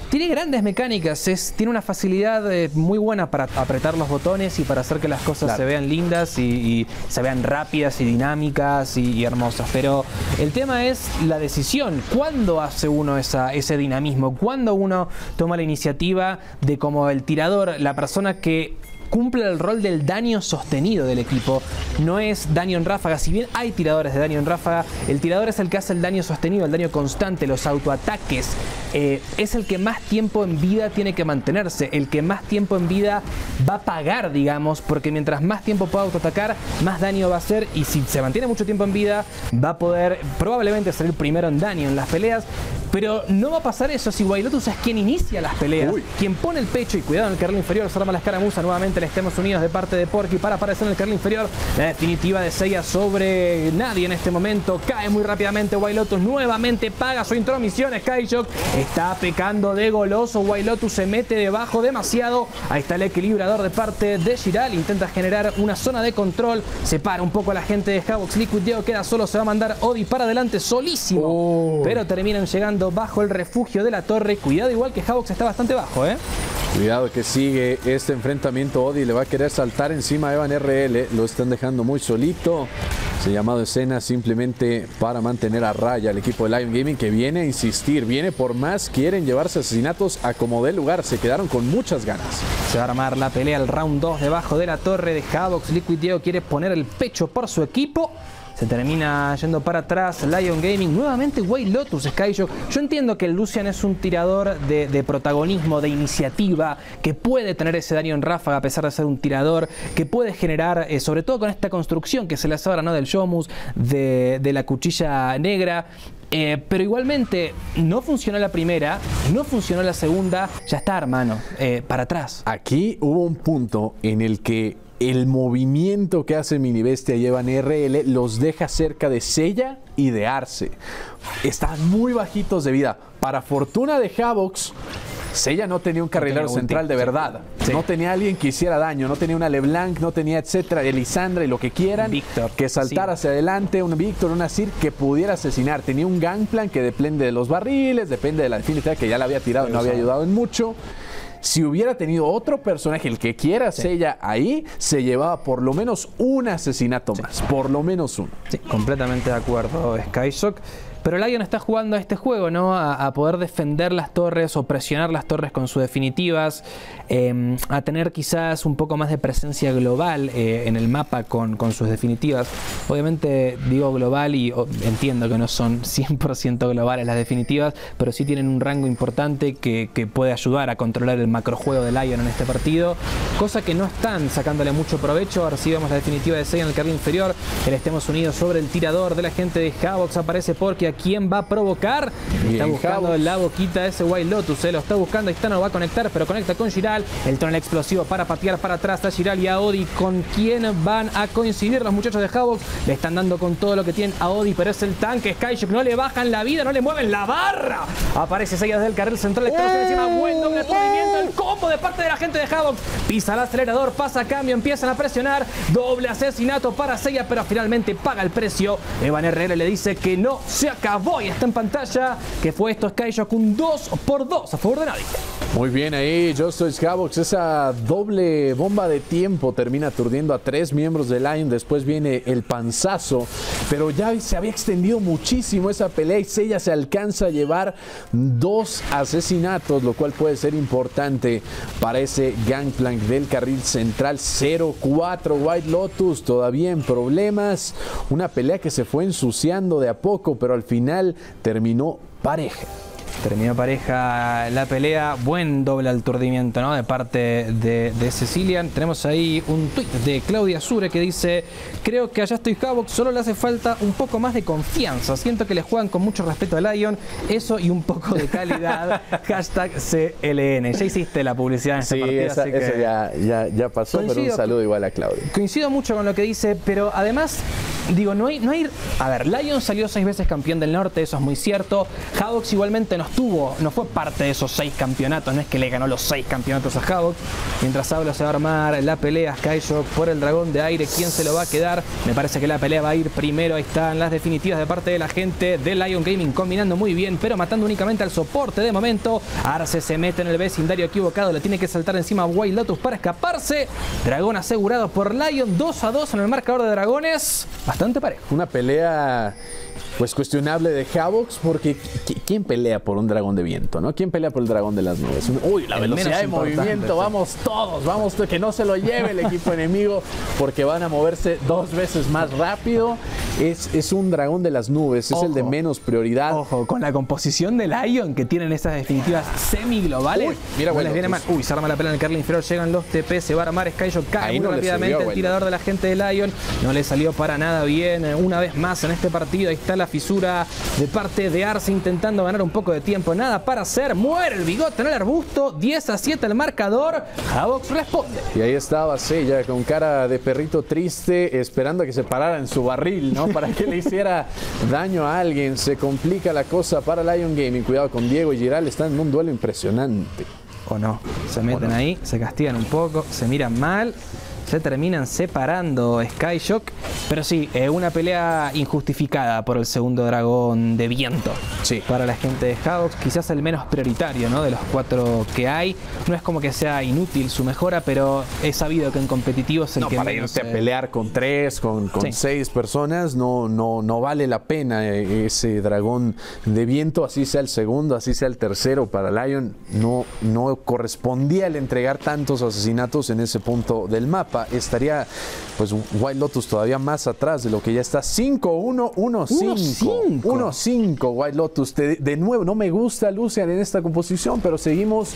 Tiene grandes mecánicas, es, tiene una facilidad eh, muy buena para apretar los botones y para hacer que las cosas claro. se vean lindas y, y se vean rápidas y dinámicas y, y hermosas. Pero el tema es la decisión. ¿Cuándo hace uno esa, ese dinamismo? ¿Cuándo uno toma la iniciativa de como el tirador, la persona que cumple el rol del daño sostenido del equipo? No es daño en ráfaga, si bien hay tiradores de daño en ráfaga, el tirador es el que hace el daño sostenido, el daño constante, los autoataques eh, es el que más tiempo en vida tiene que mantenerse, el que más tiempo en vida va a pagar, digamos, porque mientras más tiempo pueda autoatacar, más daño va a hacer, y si se mantiene mucho tiempo en vida, va a poder probablemente salir primero en daño en las peleas. Pero no va a pasar eso si WhiteLotus es quien inicia las peleas, Uy. quien pone el pecho, y cuidado en el carril inferior, se arma la escaramuza nuevamente en Estados Unidos de parte de Porky para aparecer en el carril inferior. La definitiva de Seiya sobre nadie en este momento, cae muy rápidamente WhiteLotus, nuevamente paga su intromisión. Sky Shock está pecando de goloso, WhiteLotus se mete debajo demasiado, ahí está el equilibrador de parte de Giral, intenta generar una zona de control, separa un poco a la gente de Havoks, Liquid Diego queda solo, se va a mandar Oddie para adelante solísimo, oh. pero terminan llegando bajo el refugio de la torre. Cuidado, igual que Havoks está bastante bajo, ¿eh? Cuidado que sigue este enfrentamiento. Oddie le va a querer saltar encima a Evan R L. Lo están dejando muy solito. Se ha llamado escena simplemente para mantener a raya al equipo de Lyon Gaming, que viene a insistir, viene por más. Quieren llevarse asesinatos a como dé lugar. Se quedaron con muchas ganas. Se va a armar la pelea al round dos debajo de la torre de Havoks. Liquid Diego quiere poner el pecho por su equipo. Se termina yendo para atrás Lyon Gaming. Nuevamente WhiteLotus, Sky Shock. Yo entiendo que Lucian es un tirador de, de protagonismo, de iniciativa, que puede tener ese daño en ráfaga a pesar de ser un tirador, que puede generar, eh, sobre todo con esta construcción que se le hace ahora, ¿no?, del Yomus, de, de la cuchilla negra. Eh, pero igualmente, no funcionó la primera, no funcionó la segunda, ya está, hermano, eh, para atrás. Aquí hubo un punto en el que el movimiento que hace Mini Bestia y Evan R L los deja cerca de Seiya y de Arce. Están muy bajitos de vida. Para fortuna de Havoks, Seiya no tenía un carrilero no tenía central de verdad. Sí. No tenía alguien que hiciera daño. No tenía una LeBlanc, no tenía etcétera, Elisandra y lo que quieran. Víctor. Que saltara sí. hacia adelante, un Víctor, una Sir que pudiera asesinar. Tenía un Gangplank que depende de los barriles, depende de la infinidad que ya la había tirado, Pero no había ayudado en mucho. Si hubiera tenido otro personaje, el que quiera, sí. Seiya ahí, se llevaba por lo menos un asesinato sí. más. Por lo menos uno. Sí, completamente de acuerdo, Sky Shock. Pero Lyon está jugando a este juego, ¿no? A, a poder defender las torres o presionar las torres con sus definitivas, eh, a tener quizás un poco más de presencia global eh, en el mapa con, con sus definitivas. Obviamente digo global y oh, entiendo que no son cien por ciento globales las definitivas, pero sí tienen un rango importante que, que puede ayudar a controlar el macrojuego de Lyon en este partido, cosa que no están sacándole mucho provecho. Ahora sí vemos la definitiva de Seiya en el carril inferior, el Estemos Unidos sobre el tirador de la gente de Havoks, aparece Porky. ¿Quién va a provocar? Bien, está buscando Havoks. La boquita de ese WhiteLotus, eh, lo está buscando, ahí está, no va a conectar, pero conecta con Giral, el tonel explosivo para patear para atrás a Giral y a Oddie. ¿Con quién van a coincidir los muchachos de Havoks? Le están dando con todo lo que tienen a Oddie, pero es el tanque Skyship, no le bajan la vida, no le mueven la barra. Aparece Seiya del carril central, explosivo encima, buen doble movimiento, el combo de parte de la gente de Havoks, pisa el acelerador, pasa a cambio, empiezan a presionar, doble asesinato para Seiya, pero finalmente paga el precio. Evan R L le dice que no se ha acabó y está en pantalla, que fue esto Sky Shock, un dos por dos a favor de nadie. Muy bien ahí, Just Toys Havoks, esa doble bomba de tiempo termina aturdiendo a tres miembros de Lyon, después viene el panzazo, pero ya se había extendido muchísimo esa pelea y Seiya se alcanza a llevar dos asesinatos, lo cual puede ser importante para ese Gangplank del carril central. Cero cuatro WhiteLotus todavía en problemas, una pelea que se fue ensuciando de a poco, pero al final final terminó pareja. Terminó pareja la pelea. Buen doble aturdimiento, ¿no?, de parte de, de Cilian. Tenemos ahí un tuit de Claudia Sure que dice: creo que a Just Toys Havoks solo le hace falta un poco más de confianza. Siento que le juegan con mucho respeto a Lyon. Eso y un poco de calidad. Hashtag C L N. Ya hiciste la publicidad en esta sí, partida. Esa, así que eso ya, ya, ya pasó, coincido, pero un saludo igual a Claudia. Coincido mucho con lo que dice, pero además, digo, no hay, no hay... A ver, Lyon salió seis veces campeón del norte, eso es muy cierto. Havoks igualmente nos tuvo, no fue parte de esos seis campeonatos, no es que le ganó los seis campeonatos a Havoks. Mientras hablo se va a armar la pelea, Sky Shock por el dragón de aire, ¿quién se lo va a quedar? Me parece que la pelea va a ir primero, ahí están las definitivas de parte de la gente de Lyon Gaming, combinando muy bien, pero matando únicamente al soporte de momento. Arce se mete en el vecindario equivocado, le tiene que saltar encima a WhiteLotus para escaparse. Dragón asegurado por Lyon, dos a dos en el marcador de dragones. bastante parejo. Una pelea pues cuestionable de Havoks, porque ¿quién pelea por un dragón de viento, no? ¿Quién pelea por el dragón de las nubes? Uy, la velocidad de movimiento, sí. Vamos todos, vamos todos, que no se lo lleve el equipo enemigo, porque van a moverse dos veces más rápido. Es, es un dragón de las nubes, ojo, es el de menos prioridad. Ojo, con la composición de Lyon que tienen estas definitivas semi-globales. Uy, mira, no les viene mal. Uy, se arma la pelea en el carril inferior, llegan los T P, se va a armar Sky Shock, cae muy rápidamente el tirador de la gente de Lyon. No le salió para nada bien, una vez más en este partido. Ahí está la fisura de parte de Arce intentando ganar un poco de tiempo. Nada para hacer, muere el bigote en el arbusto. diez a siete el marcador, Havoks responde. Y ahí estaba Seiya con cara de perrito triste, esperando a que se parara en su barril, ¿no? Para que le hiciera daño a alguien. Se complica la cosa para Lyon Gaming. Cuidado con Diego y Giral, están en un duelo impresionante. O no, se meten no. ahí, se castigan un poco, se miran mal. Se terminan separando Sky Shock, pero sí, eh, una pelea injustificada por el segundo dragón de viento. Sí. Para la gente de Havoks, quizás el menos prioritario, ¿no? De los cuatro que hay. No es como que sea inútil su mejora, pero he sabido que en competitivos el no, que para menos, irte eh... a pelear con tres, con, con sí. seis personas, no, no, no vale la pena ese dragón de viento, así sea el segundo, así sea el tercero. Para Lyon no, no correspondía el entregar tantos asesinatos en ese punto del mapa. Estaría pues WhiteLotus todavía más atrás de lo que ya está. Cinco uno uno cinco uno cinco WhiteLotus. De nuevo, no me gusta Lucian en esta composición, pero seguimos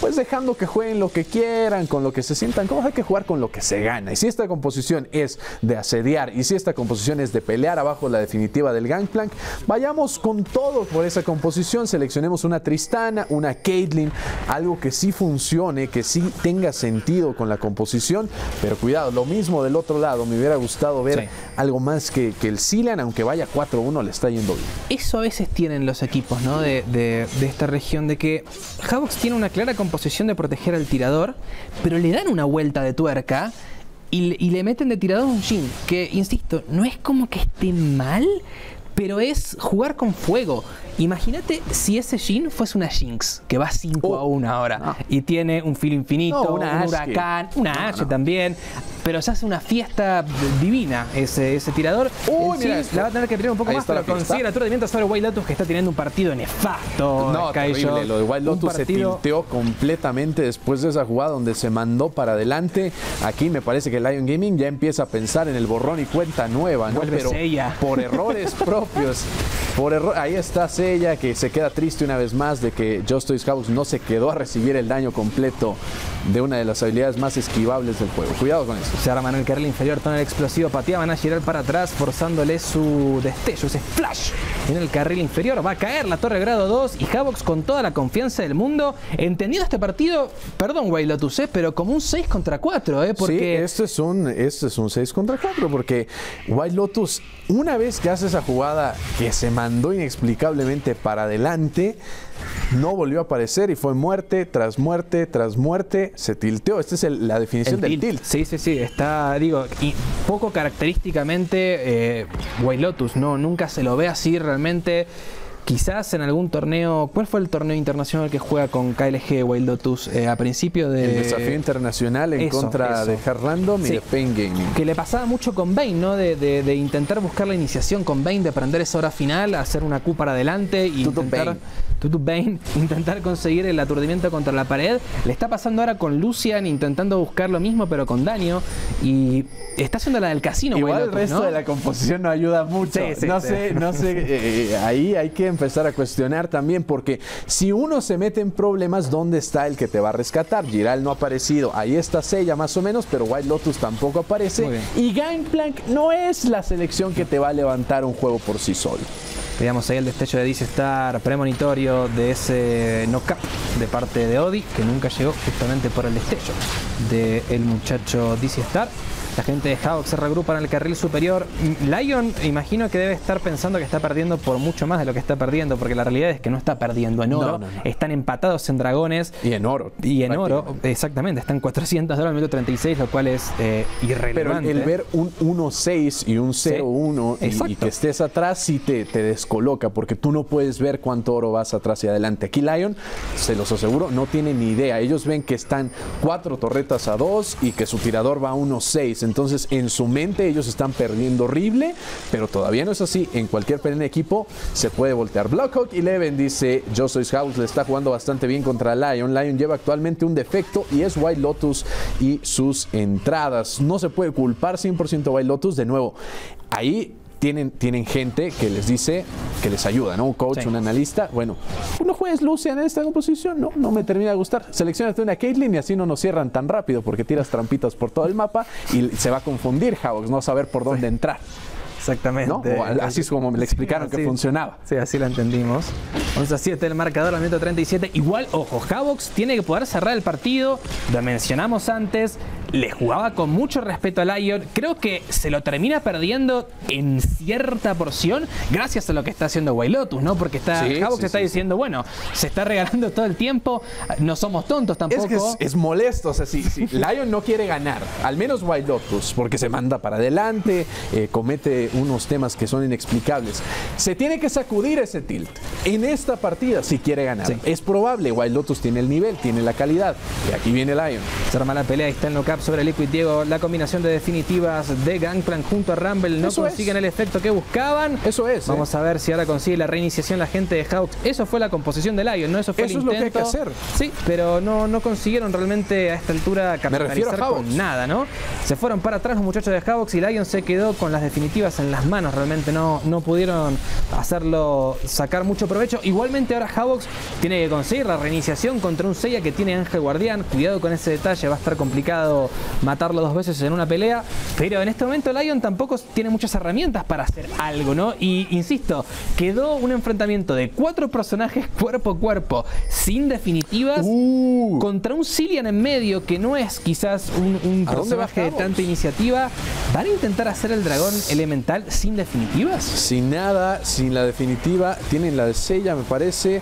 pues dejando que jueguen lo que quieran, con lo que se sientan. ¿Cómo hay que jugar con lo que se gana? Y si esta composición es de asediar, y si esta composición es de pelear abajo la definitiva del Gangplank, vayamos con todo por esa composición. Seleccionemos una Tristana, una Caitlyn, algo que sí funcione, que sí tenga sentido con la composición. Pero cuidado, lo mismo del otro lado. Me hubiera gustado ver sí. algo más que, que el Cilian, aunque vaya cuatro uno, le está yendo bien. Eso a veces tienen los equipos, ¿no? De, de, de esta región, de que Havoks tiene una clara composición de proteger al tirador, pero le dan una vuelta de tuerca y, y le meten de tirador un Jhin, que, insisto, no es como que esté mal, pero es jugar con fuego. Imagínate si ese Jhin fuese una Jinx, que va cinco a uno ahora, no. y tiene un filo infinito, no, una un huracán, que... una no, Ashe no. también, pero se hace una fiesta divina ese, ese tirador. Uy, mira, la va a tener que tirar un poco ahí más, pero consigue la torre de mientras sobre WhiteLotus, que está teniendo un partido nefasto. No, terrible, lo de WhiteLotus se tilteó completamente después de esa jugada donde se mandó para adelante. Aquí me parece que Lyon Gaming ya empieza a pensar en el borrón y cuenta nueva, ¿no? Pero ella. por errores propios. Por error, ahí está Seiya, que se queda triste una vez más de que Just Toys Havoks no se quedó a recibir el daño completo de una de las habilidades más esquivables del juego. Cuidado con eso. Se arman el carril inferior, tonel explosivo, pateaban a Giral para atrás, forzándole su destello, ese flash en el carril inferior. Va a caer la torre grado dos y Havoks, con toda la confianza del mundo, entendido este partido, perdón WhiteLotus, eh, pero como un seis contra cuatro, eh, porque... Sí, esto es un, esto es un seis contra cuatro, porque WhiteLotus, una vez que hace esa jugada que se mandó inexplicablemente para adelante, no volvió a aparecer y fue muerte tras muerte tras muerte. Se tilteó. Esta es el, la definición el del tilt. tilt. Sí, sí, sí. Está, digo, y poco característicamente eh, WhiteLotus, no, nunca se lo ve así realmente. Quizás en algún torneo, ¿cuál fue el torneo internacional que juega con K L G WhiteLotus eh, a principio de...? El desafío internacional en eso, contra eso. de Hard Random sí. y de Pain Gaming. Que le pasaba mucho con Vayne, ¿no? De, de, de intentar buscar la iniciación con Vayne, de aprender esa hora final, hacer una Q para adelante y Tutu intentar... Vayne. Tutu Vayne, intentar conseguir el aturdimiento contra la pared. Le está pasando ahora con Lucian, intentando buscar lo mismo pero con daño. Y está haciendo la del casino. Igual el resto, ¿no?, de la composición no ayuda mucho. Sí, sí, no, sí, sé, sí. no sé, no eh, sé. Ahí hay que empezar a cuestionar también, porque si uno se mete en problemas, ¿dónde está el que te va a rescatar? Giral no ha aparecido, ahí está Seiya más o menos, pero WhiteLotus tampoco aparece, y Gangplank no es la selección que te va a levantar un juego por sí solo. Veamos ahí el destello de D C Star, premonitorio de ese knock-up de parte de Oddie, que nunca llegó justamente por el destello del muchacho D C Star. La gente de Havoks se regrupa en el carril superior. Lyon, imagino que debe estar pensando que está perdiendo por mucho más de lo que está perdiendo, porque la realidad es que no está perdiendo en oro. No, no, no. Están empatados en dragones. Y en oro. Y en oro, exactamente. Están cuatrocientos dólares al minuto treinta y seis, lo cual es eh, irrelevante. Pero el ver un uno seis y un cero uno, ¿sí?, y, y que estés atrás, sí te, te descoloca, porque tú no puedes ver cuánto oro vas atrás y adelante. Aquí Lyon, se los aseguro, no tiene ni idea. Ellos ven que están cuatro torretas a dos y que su tirador va a uno seis. Entonces, en su mente ellos están perdiendo horrible, pero todavía no es así. En cualquier pelea en equipo se puede voltear. Blackhawk Eleven dice: Just Toys Havoks le está jugando bastante bien contra Lyon. Lyon lleva actualmente un defecto y es WhiteLotus y sus entradas. No se puede culpar cien por ciento a WhiteLotus. De nuevo, ahí Tienen, tienen gente que les dice, que les ayuda, ¿no? Un coach, sí, un analista. Bueno, no juegues Lucian en esta composición, no, no me termina de gustar. Seleccionate una Caitlyn y así no nos cierran tan rápido, porque tiras trampitas por todo el mapa y se va a confundir Havoks, no saber por dónde entrar. Exactamente. ¿No? O así es como me le explicaron, sí, así, que funcionaba. Sí, así lo entendimos. once a siete el marcador, al minuto treinta y siete. Igual, ojo, Havoks tiene que poder cerrar el partido. Lo mencionamos antes. Le jugaba con mucho respeto a Lyon. Creo que se lo termina perdiendo en cierta porción gracias a lo que está haciendo WhiteLotus, ¿no? Porque está, sí, Havoks sí, está sí, diciendo, sí. bueno, se está regalando todo el tiempo. No somos tontos tampoco. Es que es, es molesto. O sea, sí, sí. Lyon no quiere ganar. Al menos WhiteLotus, porque se manda para adelante, eh, comete unos temas que son inexplicables. Se tiene que sacudir ese tilt en esta partida si quiere ganar. Sí. Es probable. WhiteLotus tiene el nivel, tiene la calidad. Y aquí viene Lyon. Se arma la pelea. Ahí está en local sobre Liquid Diego, la combinación de definitivas de Gangplank junto a Rumble, no consiguen el efecto que buscaban. Eso es. Vamos eh. a ver si ahora consigue la reiniciación la gente de Havoks. Eso fue la composición de Lyon, ¿no? Eso fue Eso el intento. Eso es lo que hay que hacer. Sí, pero no, no consiguieron realmente a esta altura capitalizar con nada, ¿no? Se fueron para atrás los muchachos de Havoks y Lyon se quedó con las definitivas en las manos. Realmente no, no pudieron hacerlo, sacar mucho provecho. Igualmente ahora Havoks tiene que conseguir la reiniciación contra un Seiya que tiene Ángel Guardián. Cuidado con ese detalle, va a estar complicado matarlo dos veces en una pelea, pero en este momento Lyon tampoco tiene muchas herramientas para hacer algo, ¿no? Y insisto, quedó un enfrentamiento de cuatro personajes cuerpo a cuerpo, sin definitivas, uh. contra un Cilian en medio que no es quizás un, un personaje de tanta iniciativa. ¿Van a intentar hacer el dragón elemental sin definitivas? Sin nada, sin la definitiva, tienen la de Seiya, me parece.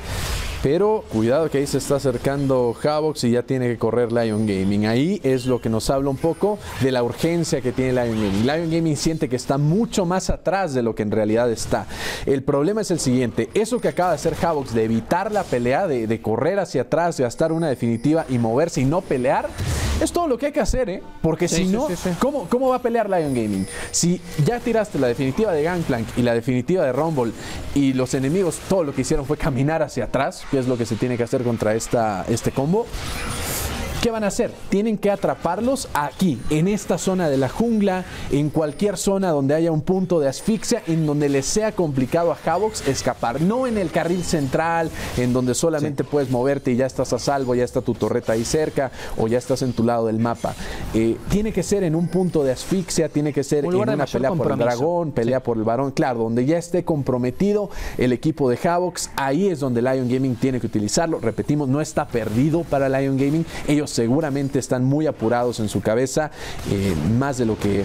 Pero cuidado que ahí se está acercando Havoks y ya tiene que correr Lyon Gaming. Ahí es lo que nos habla un poco de la urgencia que tiene Lyon Gaming. Lyon Gaming siente que está mucho más atrás de lo que en realidad está. El problema es el siguiente. Eso que acaba de hacer Havoks de evitar la pelea, de, de correr hacia atrás, de gastar una definitiva y moverse y no pelear, es todo lo que hay que hacer, ¿eh? Porque sí, si sí, no, sí, sí. ¿cómo, ¿cómo va a pelear Lyon Gaming? Si ya tiraste la definitiva de Gangplank y la definitiva de Rumble y los enemigos todo lo que hicieron fue caminar hacia atrás, que es lo que se tiene que hacer contra esta, este combo. ¿Qué van a hacer? Tienen que atraparlos aquí, en esta zona de la jungla, en cualquier zona donde haya un punto de asfixia, en donde les sea complicado a Havoks escapar. No en el carril central, en donde solamente sí. puedes moverte y ya estás a salvo, ya está tu torreta ahí cerca, o ya estás en tu lado del mapa. Eh, tiene que ser en un punto de asfixia, tiene que ser un en una pelea compromiso. por el dragón, pelea sí. por el varón, claro, donde ya esté comprometido el equipo de Havoks. Ahí es donde Lyon Gaming tiene que utilizarlo. Repetimos, no está perdido para Lyon Gaming. Ellos seguramente están muy apurados en su cabeza, eh, más de lo que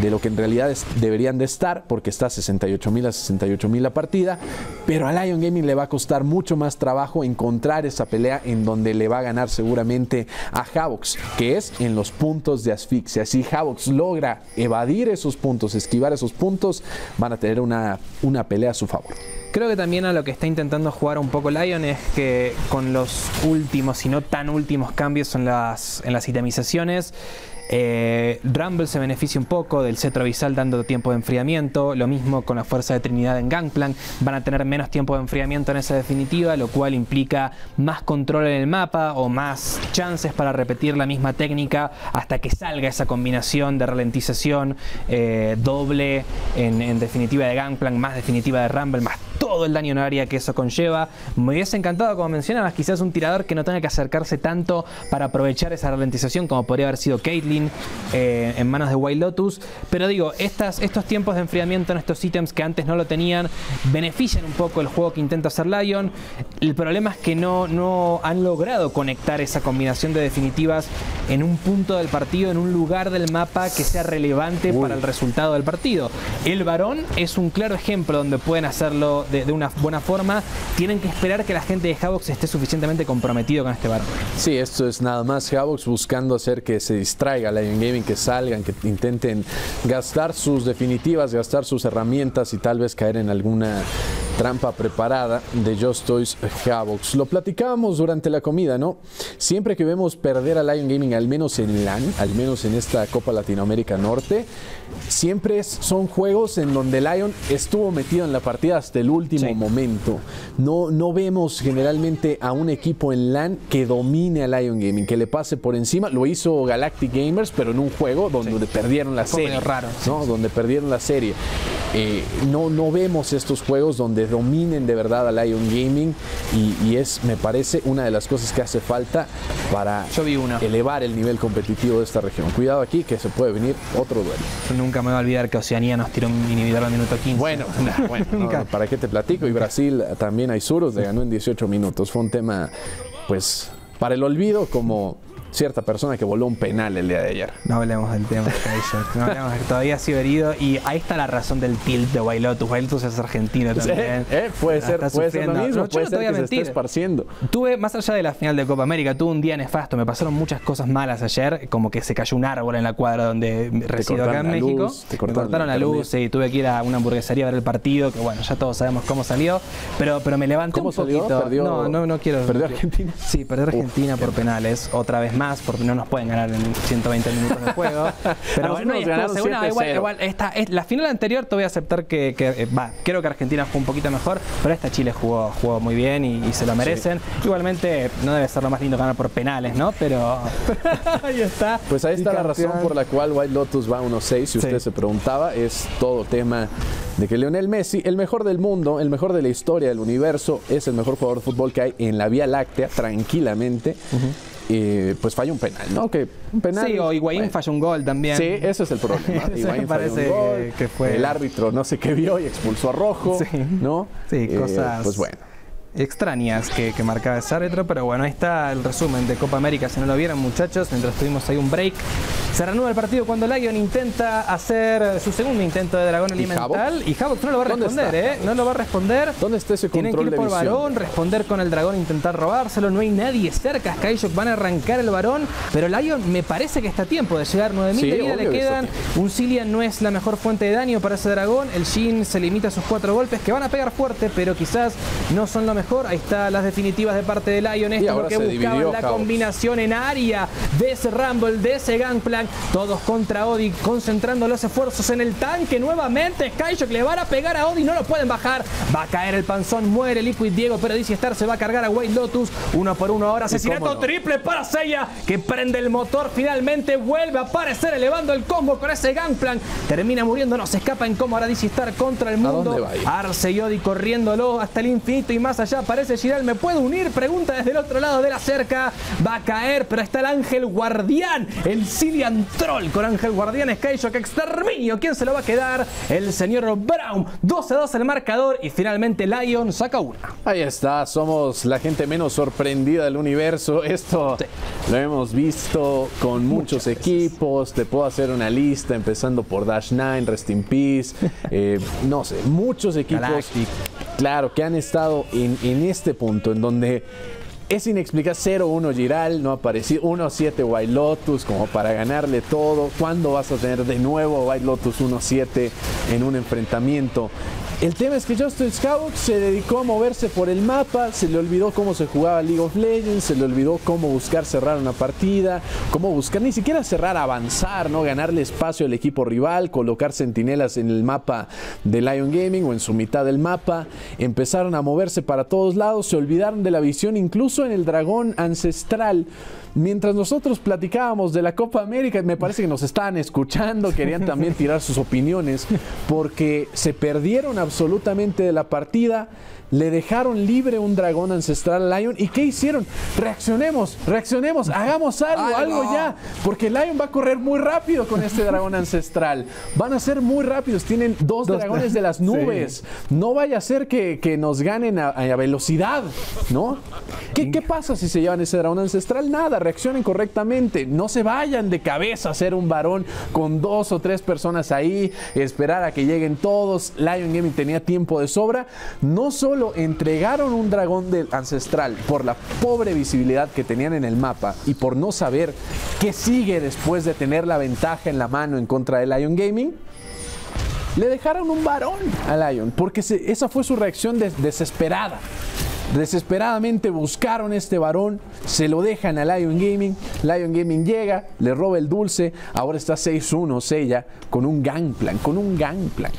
de lo que en realidad es, deberían de estar, porque está sesenta y ocho mil a sesenta y ocho mil la partida, pero a Lyon Gaming le va a costar mucho más trabajo encontrar esa pelea en donde le va a ganar seguramente a Havoks, que es en los puntos de asfixia. Si Havoks logra evadir esos puntos, esquivar esos puntos, van a tener una, una pelea a su favor. Creo que también a lo que está intentando jugar un poco Lyon es que con los últimos y no tan últimos cambios en las, en las itemizaciones, Eh, Rumble se beneficia un poco del cetro abisal dando tiempo de enfriamiento. Lo mismo con la fuerza de Trinidad en Gangplank. Van a tener menos tiempo de enfriamiento en esa definitiva, lo cual implica más control en el mapa o más chances para repetir la misma técnica hasta que salga esa combinación de ralentización eh, doble en, en definitiva de Gangplank, más definitiva de Rumble, más todo el daño en área que eso conlleva. Me hubiese encantado, como mencionabas, quizás un tirador que no tenga que acercarse tanto para aprovechar esa ralentización, como podría haber sido Caitlyn Eh, en manos de WhiteLotus. Pero digo, estas, estos tiempos de enfriamiento en estos ítems que antes no lo tenían benefician un poco el juego que intenta hacer Lyon. El problema es que no, no han logrado conectar esa combinación de definitivas en un punto del partido, en un lugar del mapa que sea relevante Uy. para el resultado del partido. El varón es un claro ejemplo donde pueden hacerlo de, de una buena forma. Tienen que esperar que la gente de Havoks esté suficientemente comprometido con este varón. Sí, esto es nada más Havoks buscando hacer que se distraiga a Lyon Gaming, que salgan, que intenten gastar sus definitivas, gastar sus herramientas y tal vez caer en alguna Trampa preparada de Just Toys Havoks. Lo platicábamos durante la comida, ¿no? Siempre que vemos perder a Lyon Gaming, al menos en LAN, al menos en esta Copa Latinoamérica Norte, siempre son juegos en donde Lyon estuvo metido en la partida hasta el último sí. momento. No, no vemos generalmente a un equipo en LAN que domine a Lyon Gaming, que le pase por encima. Lo hizo Galactic Gamers, pero en un juego donde sí. perdieron la serie. Raro, ¿no? Sí. Donde perdieron la serie. Eh, no, no vemos estos juegos donde dominen de verdad a Lyon Gaming y, y es, me parece, una de las cosas que hace falta para elevar el nivel competitivo de esta región. Cuidado aquí que se puede venir otro duelo. Yo nunca me voy a olvidar que Oceanía nos tiró un inhibidor al minuto quince. Bueno, no, bueno no, ¿para qué te platico? Y Brasil también a Isurus le ganó en dieciocho minutos. Fue un tema, pues, para el olvido, como cierta persona que voló un penal el día de ayer. No hablemos del tema, no hablemos, todavía ha sido herido y ahí está la razón del tilt de WhiteLotus. WhiteLotus es argentino también. Eh, eh, puede ser, puede ser lo mismo, no, puede ser que se esté esparciendo. Tuve, más allá de la final de Copa América, tuve un día nefasto, me pasaron muchas cosas malas ayer, como que se cayó un árbol en la cuadra donde resido acá en México. Luz, te cortaron, me cortaron la, la luz y tuve que ir a una hamburguesería a ver el partido, que bueno, ya todos sabemos cómo salió, pero, pero me levanté un poquito. Perdió, no, no, no quiero. ¿Perdió Argentina? Sí, perdió Argentina. Uf, por penales, otra vez más. Más, porque no nos pueden ganar en ciento veinte minutos de juego. Pero no, bueno, nos segura, igual, igual esta, esta, la final anterior te voy a aceptar que, que eh, bah, creo que Argentina jugó un poquito mejor, pero esta Chile jugó, jugó muy bien y, y se lo merecen. Sí. Igualmente no debe ser lo más lindo ganar por penales, ¿no? Pero ahí está. Pues ahí está y la campeón. Razón por la cual WhiteLotus va uno seis, si usted sí. se preguntaba, es todo tema de que Lionel Messi, el mejor del mundo, el mejor de la historia del universo, es el mejor jugador de fútbol que hay en la Vía Láctea, tranquilamente. Uh-huh. Eh, pues falla un penal, ¿no? Que un penal, sí, o Higuaín bueno. falló un gol también. Sí, ese es el problema. Higuaín falló un gol, que fue... el árbitro no sé qué vio y expulsó a Rojo, sí. ¿no? Sí, eh, cosas pues bueno. extrañas que, que marcaba ese árbitro, pero bueno, ahí está el resumen de Copa América, si no lo vieron muchachos, mientras tuvimos ahí un break. Se reanuda el partido cuando Lyon intenta hacer su segundo intento de dragón elemental. Y Havoks no lo va a responder, ¿eh? No lo va a responder. ¿Dónde está ese control de visión? Tienen que ir por varón, responder con el dragón, intentar robárselo. No hay nadie cerca. Sky Shock van a arrancar el varón. Pero Lyon me parece que está a tiempo de llegar. nueve mil sí, de vida le quedan. Que un Cilian no es la mejor fuente de daño para ese dragón. El Jhin se limita a sus cuatro golpes que van a pegar fuerte, pero quizás no son lo mejor. Ahí están las definitivas de parte de Lyon. Esto es lo que buscaban, la Havoks. Combinación en área de ese Rumble, de ese Gangplank. Todos contra Oddie, concentrando los esfuerzos en el tanque. Nuevamente Sky Shock le van a pegar a Oddie, no lo pueden bajar. Va a caer el panzón, muere Liquid Diego, pero D C Star se va a cargar a WhiteLotus. Uno por uno ahora, asesinato no? triple para Seiya, que prende el motor. Finalmente vuelve a aparecer, elevando el combo con ese Gangplank. Termina muriendo, no se escapa en coma. Ahora D C Star contra el mundo. Arce y Oddie corriéndolo hasta el infinito y más allá. Aparece Giral, ¿me puedo unir? Pregunta desde el otro lado de la cerca. Va a caer, pero está el ángel guardián, el Cilian Troll con Ángel Guardián. Sky Shock, exterminio. ¿Quién se lo va a quedar? El señor Braum. doce a dos el marcador y finalmente Lyon saca una. Ahí está, somos la gente menos sorprendida del universo. Esto sí. lo hemos visto con muchos Muchas equipos. Veces. Te puedo hacer una lista empezando por Dash nueve, Rest in Peace. eh, no sé, muchos equipos. Galactic. Claro, que han estado en, en este punto en donde... es inexplicable. cero uno Giral, no ha aparecido. uno siete WhiteLotus, como para ganarle todo. ¿Cuándo vas a tener de nuevo WhiteLotus uno siete en un enfrentamiento? El tema es que Just Toys Havoks se dedicó a moverse por el mapa, se le olvidó cómo se jugaba League of Legends, se le olvidó cómo buscar cerrar una partida, cómo buscar ni siquiera cerrar, avanzar, no ganarle espacio al equipo rival, colocar centinelas en el mapa de Lyon Gaming o en su mitad del mapa. Empezaron a moverse para todos lados, se olvidaron de la visión incluso en el dragón ancestral. Mientras nosotros platicábamos de la Copa América, me parece que nos estaban escuchando, querían también tirar sus opiniones, porque se perdieron absolutamente de la partida. Le dejaron libre un dragón ancestral a Lyon. ¿Y qué hicieron? Reaccionemos, reaccionemos, hagamos algo, Ay, algo no. ya. Porque Lyon va a correr muy rápido con este dragón ancestral. Van a ser muy rápidos. Tienen dos, dos dragones de las nubes. Sí. No vaya a ser que, que nos ganen a, a velocidad, ¿no? ¿Qué, ¿Qué pasa si se llevan ese dragón ancestral? Nada, reaccionen correctamente. No se vayan de cabeza a ser un varón con dos o tres personas ahí. Esperar a que lleguen todos. Lyon Gaming tenía tiempo de sobra. No solo entregaron un dragón del ancestral por la pobre visibilidad que tenían en el mapa y por no saber qué sigue después de tener la ventaja en la mano en contra de Lyon Gaming, le dejaron un varón a Lyon, porque se, esa fue su reacción des, desesperada. Desesperadamente buscaron este varón, se lo dejan a Lyon Gaming. Lyon Gaming llega, le roba el dulce. Ahora está seis uno Seiya con un Gangplank, con un Gangplank.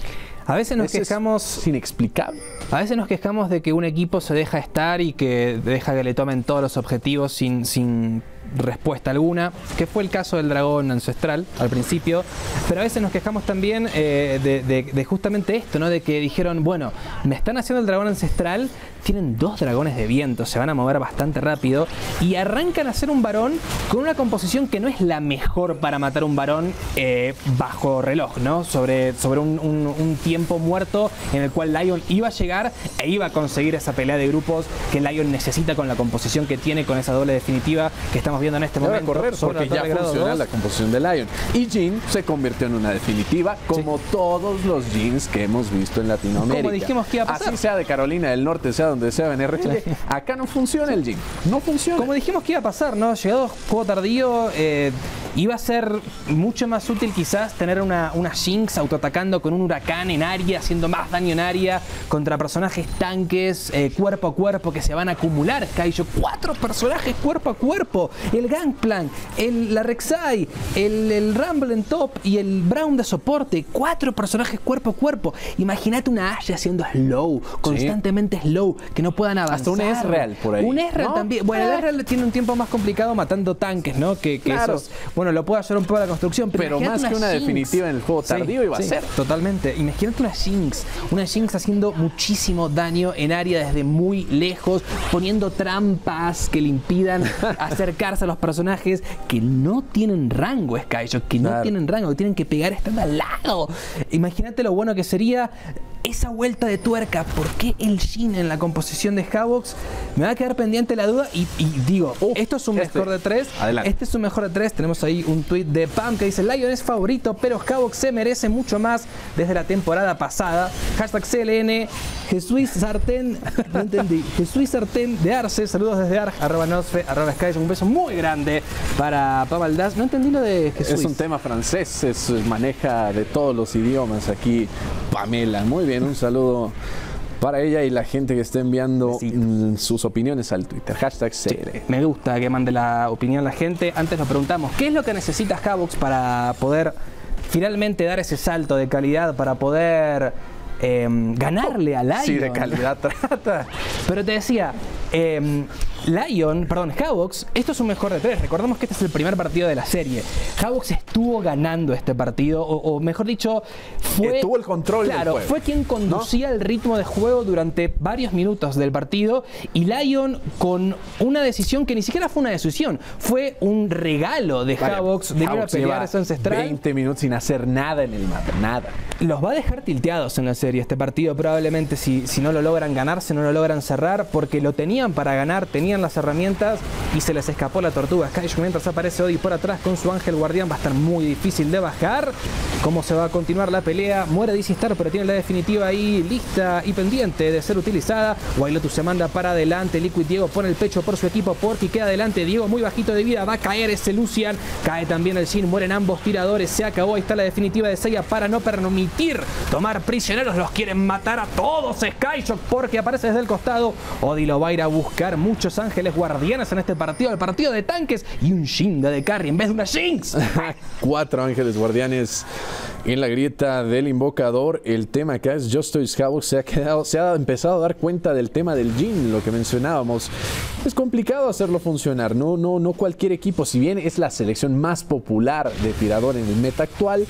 A veces nos quejamos... Es inexplicable. A veces nos quejamos de que un equipo se deja estar y que deja que le tomen todos los objetivos sin, sin respuesta alguna, que fue el caso del dragón ancestral al principio. Pero a veces nos quejamos también eh, de, de, de justamente esto, ¿no? De que dijeron, bueno, me están haciendo el dragón ancestral, tienen dos dragones de viento, se van a mover bastante rápido, y arrancan a hacer un varón con una composición que no es la mejor para matar un varón eh, bajo reloj, ¿no? Sobre, sobre un, un, un tiempo muerto en el cual Lyon iba a llegar e iba a conseguir esa pelea de grupos que Lyon necesita con la composición que tiene, con esa doble definitiva que estamos viendo en este momento. Debe correr porque ya funciona la composición de Lyon. Y Jhin se convirtió en una definitiva, como sí. todos los Jhins que hemos visto en Latinoamérica. Como dijimos que iba a pasar. Así sea de Carolina del Norte, sea donde sea en R L, acá no funciona sí. el Jhin. No funciona. Como dijimos que iba a pasar, ¿no? Llegado juego tardío, eh, iba a ser mucho más útil quizás tener una, una Jinx autoatacando con un huracán en área, haciendo más daño en área, contra personajes tanques, eh, cuerpo a cuerpo, que se van a acumular. Sky Shock, cuatro personajes cuerpo a cuerpo. El Gangplank, el, la Rek'Sai, el, el Rumble en top y el Braum de soporte. Cuatro personajes cuerpo a cuerpo. Imagínate una Ashe haciendo slow, constantemente sí. slow, que no puedan avanzar. Hasta un Ezreal por ahí. Un Ezreal ¿no? también. Bueno, el Ezreal tiene un tiempo más complicado matando tanques, ¿no? Que, que claro. esos, bueno, lo puede ayudar un poco a la construcción. Pero, pero más una que una Jinx. definitiva en el juego tardío sí, iba sí, a ser. Totalmente. Imagínate una Jinx. Una Jinx haciendo muchísimo daño en área desde muy lejos, poniendo trampas que le impidan acercarse a los personajes que no tienen rango, Sky Shock, que claro. no tienen rango, que tienen que pegar estando al lado. Imagínate lo bueno que sería esa vuelta de tuerca. ¿Por qué el Jhin en la composición de Havoks? Me va a quedar pendiente la duda y, y digo, uh, esto es un este. mejor de tres. Adelante. Este es un mejor de tres. Tenemos ahí un tweet de Pam que dice, Lyon es favorito, pero Havoks se merece mucho más desde la temporada pasada. Hashtag C L N, Jesús Sartén, no entendí, Jesús Sartén de Arce, saludos desde Arj, arroba Nosfe, arroba Sky Shock, un beso muy muy grande para Pavaldaz. No entendí lo de Jesús. Es un tema francés, es, maneja de todos los idiomas aquí Pamela. Muy bien, un saludo para ella y la gente que está enviando Besito. sus opiniones al Twitter. Hashtag sí, me gusta que mande la opinión a la gente. Antes nos preguntamos, ¿qué es lo que necesita Havoks para poder finalmente dar ese salto de calidad, para poder eh, ganarle a Lyon? Sí, de calidad trata. Pero te decía... Eh, Lyon, perdón, Havoks, esto es un mejor de tres. Recordemos que este es el primer partido de la serie. Havoks estuvo ganando este partido, o, o mejor dicho, fue... Estuvo el control claro, del juego. Fue quien conducía ¿no? el ritmo de juego durante varios minutos del partido. Y Lyon, con una decisión que ni siquiera fue una decisión, fue un regalo de vale, Havoks de ir a pelear ese ancestral. veinte minutos sin hacer nada en el mapa, nada. Los va a dejar tilteados en la serie este partido, probablemente si, si no lo logran ganar, si no lo logran cerrar, porque lo tenían para ganar, tenían las herramientas y se les escapó la tortuga. Sky Shock, mientras aparece Oddie por atrás con su ángel guardián, va a estar muy difícil de bajar. ¿Cómo se va a continuar la pelea? Muere D C Star, pero tiene la definitiva ahí lista y pendiente de ser utilizada. WhiteLotus se manda para adelante. Liquid Diego pone el pecho por su equipo. Porky queda adelante. Diego muy bajito de vida. Va a caer ese Lucian. Cae también el Jhin. Mueren ambos tiradores. Se acabó. Ahí está la definitiva de Seiya para no permitir tomar prisioneros. Los quieren matar a todos. Sky Shock, porque aparece desde el costado. Oddie lo va a ir a buscar. Muchos ángeles guardianes en este partido, el partido de tanques y un Jhin de carry en vez de una Jinx. Cuatro ángeles guardianes en la grieta del invocador. El tema acá es Just Toys Havoks se ha quedado, se ha empezado a dar cuenta del tema del Jhin, lo que mencionábamos. Es complicado hacerlo funcionar, no, no, no cualquier equipo, si bien es la selección más popular de tirador en el meta actual.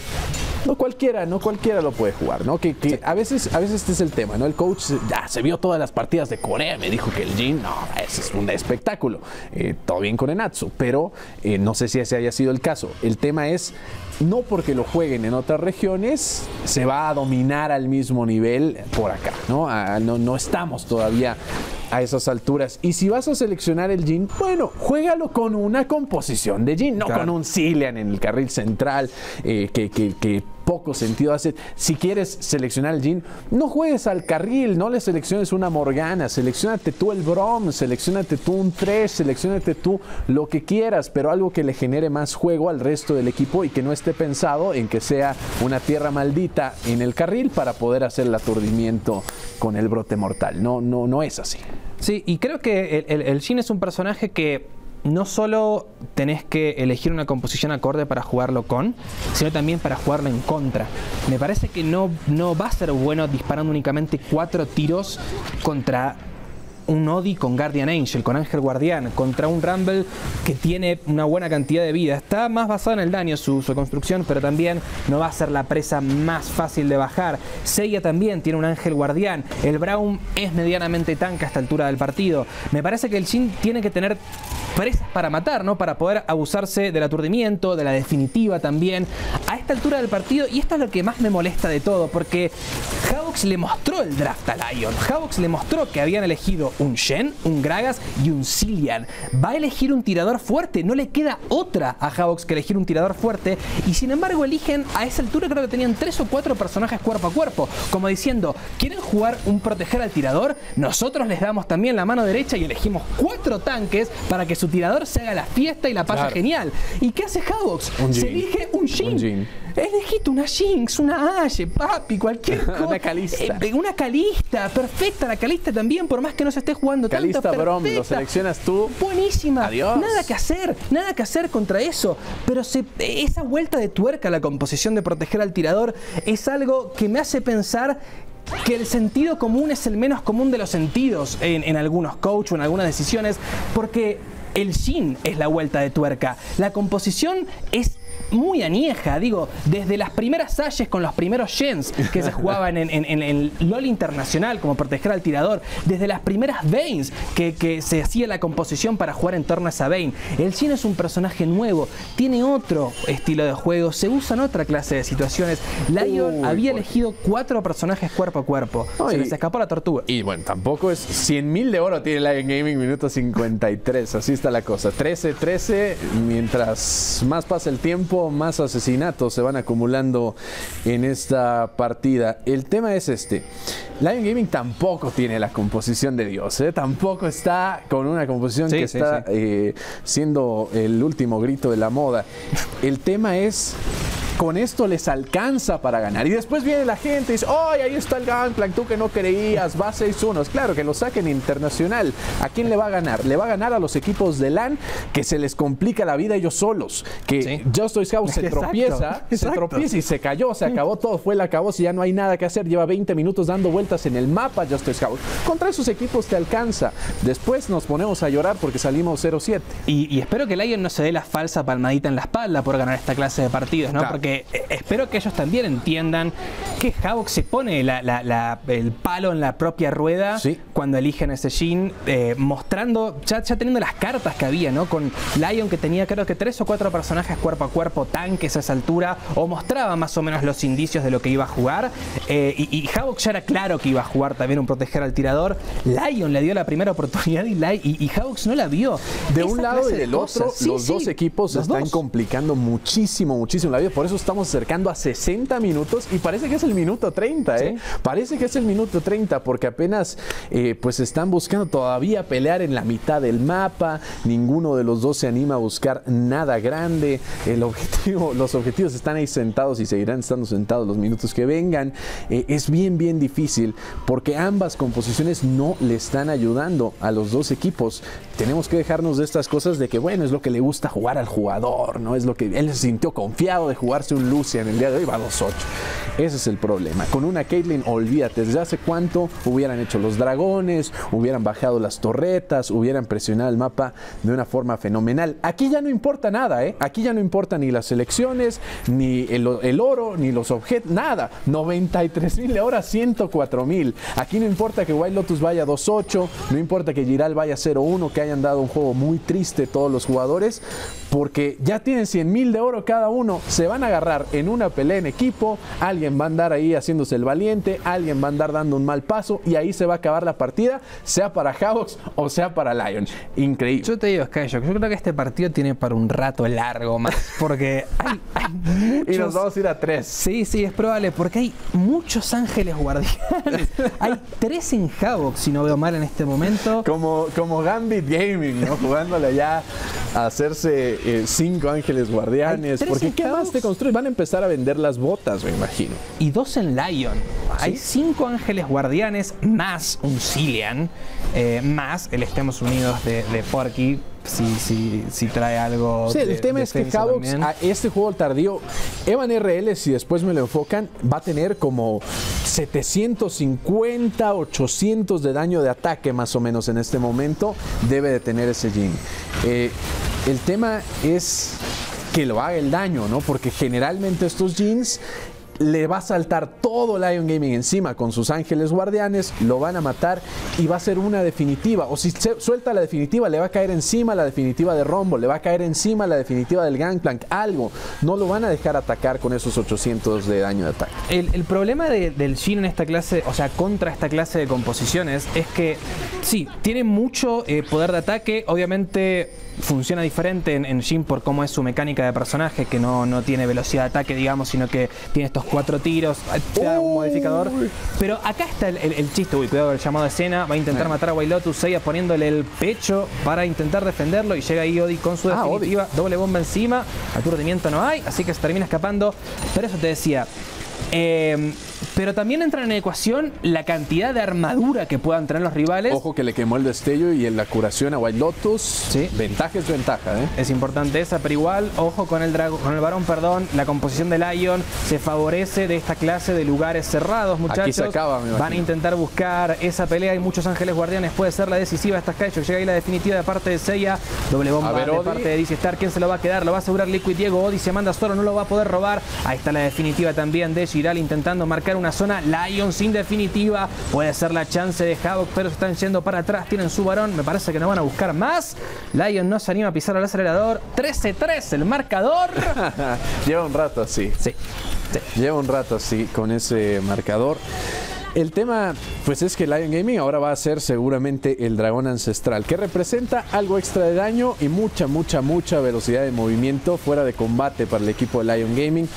No cualquiera, no cualquiera lo puede jugar, ¿no? Que, que sí. a, veces, a veces este es el tema, ¿no? El coach ya se vio todas las partidas de Corea, me dijo que el Jhin, no, ese es un espectáculo. Eh, todo bien con Enatsu, pero eh, no sé si ese haya sido el caso. El tema es, no porque lo jueguen en otras regiones, se va a dominar al mismo nivel por acá, ¿no? A, no, no estamos todavía a esas alturas. Y si vas a seleccionar el Jhin, bueno, juégalo con una composición de Jhin, no claro. con un Cilian en el carril central, eh, que... que, que poco sentido hace. Si quieres seleccionar el Jhin, no juegues al carril, no le selecciones una Morgana, seleccionate tú el Braum, seleccionate tú un tres, seleccionate tú lo que quieras, pero algo que le genere más juego al resto del equipo y que no esté pensado en que sea una tierra maldita en el carril para poder hacer el aturdimiento con el brote mortal. No, no, no es así. Sí, y creo que el, el, el Jhin es un personaje que no solo tenés que elegir una composición acorde para jugarlo con, sino también para jugarlo en contra. Me parece que no, no va a ser bueno disparando únicamente cuatro tiros contra un Oddie con Guardian Angel, con Ángel Guardián, contra un Rumble que tiene una buena cantidad de vida. Está más basado en el daño su, su construcción, pero también no va a ser la presa más fácil de bajar. Seiya también tiene un Ángel Guardián. El Braum es medianamente tanque a esta altura del partido. Me parece que el Jhin tiene que tener presas para matar, ¿no? Para poder abusarse del aturdimiento, de la definitiva también, a esta altura del partido. Y esto es lo que más me molesta de todo, porque Havoks le mostró el draft a Lyon. Havoks le mostró que habían elegido un Shen, un Gragas y un Cilian. Va a elegir un tirador fuerte. No le queda otra a Havoks que elegir un tirador fuerte. Y sin embargo eligen, a esa altura creo que tenían tres o cuatro personajes cuerpo a cuerpo, como diciendo, ¿quieren jugar un proteger al tirador? Nosotros les damos también la mano derecha y elegimos cuatro tanques para que su tirador se haga la fiesta y la pase claro. Genial. ¿Y qué hace Havoks? Se elige un Jhin. Elegiste una Jinx, una Ashe, papi, cualquier cosa. Una Calista. Eh, una Calista, perfecta. La Calista también, por más que no se esté jugando Calista, tanto. Calista, Braum, lo seleccionas tú. Buenísima. Adiós. Nada que hacer, nada que hacer contra eso. Pero se, esa vuelta de tuerca, la composición de proteger al tirador, es algo que me hace pensar que el sentido común es el menos común de los sentidos en, en algunos coaches o en algunas decisiones, porque el Jhin es la vuelta de tuerca. La composición es muy añeja, digo, desde las primeras Ashes con los primeros Shens que se jugaban en, en, en el LoL internacional como proteger al tirador, desde las primeras Vaynes que, que se hacía la composición para jugar en torno a esa Vayne. El Jhin es un personaje nuevo, tiene otro estilo de juego, se usa en otra clase de situaciones. Lyon Uy, había por... elegido cuatro personajes cuerpo a cuerpo. Ay, se les escapó la tortuga. Y bueno, tampoco es cien mil de oro tiene Lyon Gaming, minuto cincuenta y tres, así está la cosa. trece trece, mientras más pasa el tiempo, más asesinatos se van acumulando en esta partida. El tema es este: Lyon Gaming tampoco tiene la composición de Dios, ¿eh? Tampoco está con una composición sí, que sí, está sí. Eh, siendo el último grito de la moda. El tema es, con esto les alcanza para ganar. Y después viene la gente y dice, ¡ay, ahí está el Gangplank! Tú que no creías, va seis uno. Claro, que lo saquen internacional. ¿A quién le va a ganar? Le va a ganar a los equipos de LAN, que se les complica la vida ellos solos. Que sí. Just Toys Havoks se exacto, tropieza, exacto. se tropieza y se cayó, se acabó todo, fue el acabó, si ya no hay nada que hacer. Lleva veinte minutos dando vueltas en el mapa Just Toys Havoks. Contra esos equipos te alcanza. Después nos ponemos a llorar porque salimos cero siete. Y, y espero que Lyon no se dé la falsa palmadita en la espalda por ganar esta clase de partidos, ¿no? Claro. Porque espero que ellos también entiendan que Havoks se pone la, la, la, el palo en la propia rueda sí. cuando eligen ese Jhin, eh, mostrando, ya, ya teniendo las cartas que había, ¿no? Con Lyon, que tenía creo que tres o cuatro personajes cuerpo a cuerpo, tanques a esa altura, o mostraba más o menos los indicios de lo que iba a jugar. Eh, y, y Havoks ya era claro que iba a jugar también un proteger al tirador. Lyon le dio la primera oportunidad y, y, y Havoks no la vio. De esa un lado y del de otro, sí, los sí, dos equipos los están dos. complicando muchísimo, muchísimo la vida. Por eso estamos acercando a sesenta minutos y parece que es el minuto treinta, ¿eh? ¿Sí? Parece que es el minuto treinta porque apenas eh, pues están buscando todavía pelear en la mitad del mapa. Ninguno de los dos se anima a buscar nada grande. El objetivo, los objetivos están ahí sentados y seguirán estando sentados los minutos que vengan. Eh, es bien, bien difícil porque ambas composiciones no le están ayudando a los dos equipos. Tenemos que dejarnos de estas cosas de que, bueno, es lo que le gusta jugar al jugador, ¿no? Es lo que él se sintió confiado de jugar. Jugarse un Lucian el día de hoy va a dos ocho. Ese es el problema. Con una Caitlyn, olvídate, desde hace cuánto hubieran hecho los dragones, hubieran bajado las torretas, hubieran presionado el mapa de una forma fenomenal. Aquí ya no importa nada, ¿eh? Aquí ya no importa ni las selecciones, ni el, el oro, ni los objetos, nada. noventa y tres mil, ahora ciento cuatro mil. Aquí no importa que WhiteLotus vaya dos ocho, no importa que Giral vaya cero uno, que hayan dado un juego muy triste todos los jugadores, porque ya tienen cien mil de oro cada uno. Se van a agarrar en una pelea en equipo, alguien va a andar ahí haciéndose el valiente, alguien va a andar dando un mal paso y ahí se va a acabar la partida, sea para Havoks o sea para Lyon. Increíble. Yo te digo, Sky Shock, yo creo que este partido tiene para un rato largo más, porque hay, hay muchos... Y nos vamos a ir a tres. Sí, sí, es probable, porque hay muchos ángeles guardianes. Hay tres en Havoks, si no veo mal en este momento. Como, como Gambit Gaming, ¿no? Jugándole ya a hacerse eh, cinco ángeles guardianes. Porque ¿qué más te construyes? Van a empezar a vender las botas, me imagino. Y dos en Lyon. ¿Sí? Hay cinco ángeles guardianes más un Cilian, eh, más el Estemos Unidos de, de Porky. Si sí, sí, sí trae algo. Sí, de, el tema es que Havoks, a este juego tardío, Evan R L, si después me lo enfocan, va a tener como setecientos cincuenta, ochocientos de daño de ataque más o menos en este momento. Debe de tener ese Jhin. Eh, el tema es que lo haga el daño, ¿no? Porque generalmente estos Jhins le va a saltar todo Lyon Gaming encima con sus ángeles guardianes, lo van a matar y va a ser una definitiva. O si se suelta la definitiva, le va a caer encima la definitiva de Rumble, le va a caer encima la definitiva del Gangplank, algo. No lo van a dejar atacar con esos ochocientos de daño de ataque. El, el problema de, del Jhin en esta clase, o sea, contra esta clase de composiciones, es que sí, tiene mucho eh, poder de ataque, obviamente funciona diferente en, en Jhin por cómo es su mecánica de personaje, que no, no tiene velocidad de ataque, digamos, sino que tiene estos cuatro tiros, te da un modificador. Pero acá está el, el, el chiste. Uy, cuidado el llamado de escena, va a intentar matar a WhiteLotus, Seiya poniéndole el pecho para intentar defenderlo y llega ahí Oddie con su definitiva, ah, doble bomba encima, aturdimiento no hay, así que se termina escapando. Pero eso te decía, eh, pero también entra en ecuación la cantidad de armadura que puedan tener los rivales. Ojo que le quemó el destello y en la curación a WhiteLotus. Sí. Ventaja es ventaja, ¿eh? Es importante esa, pero igual, ojo con el dragón, con el varón, perdón. La composición de Lyon se favorece de esta clase de lugares cerrados, muchachos. Aquí se acaba, me imagino. Van a intentar buscar esa pelea. Hay muchos ángeles guardianes. Puede ser la decisiva esta Sky Shock. Llega ahí la definitiva de parte de Seiya. Doble bomba ver, de Oddie. Parte de D C Star. ¿Quién se lo va a quedar? Lo va a asegurar Liquid Diego. Oddie se manda solo, no lo va a poder robar. Ahí está la definitiva también de Giral intentando marcar una zona. Lyon sin definitiva, puede ser la chance de Havoks, pero se están yendo para atrás, tienen su varón, me parece que no van a buscar más. Lyon no se anima a pisar al acelerador. Trece a tres el marcador. Lleva un rato así. Sí. Sí, lleva un rato así con ese marcador. El tema, pues, es que Lyon Gaming ahora va a ser seguramente el dragón ancestral, que representa algo extra de daño y mucha, mucha, mucha velocidad de movimiento fuera de combate para el equipo de Lyon Gaming.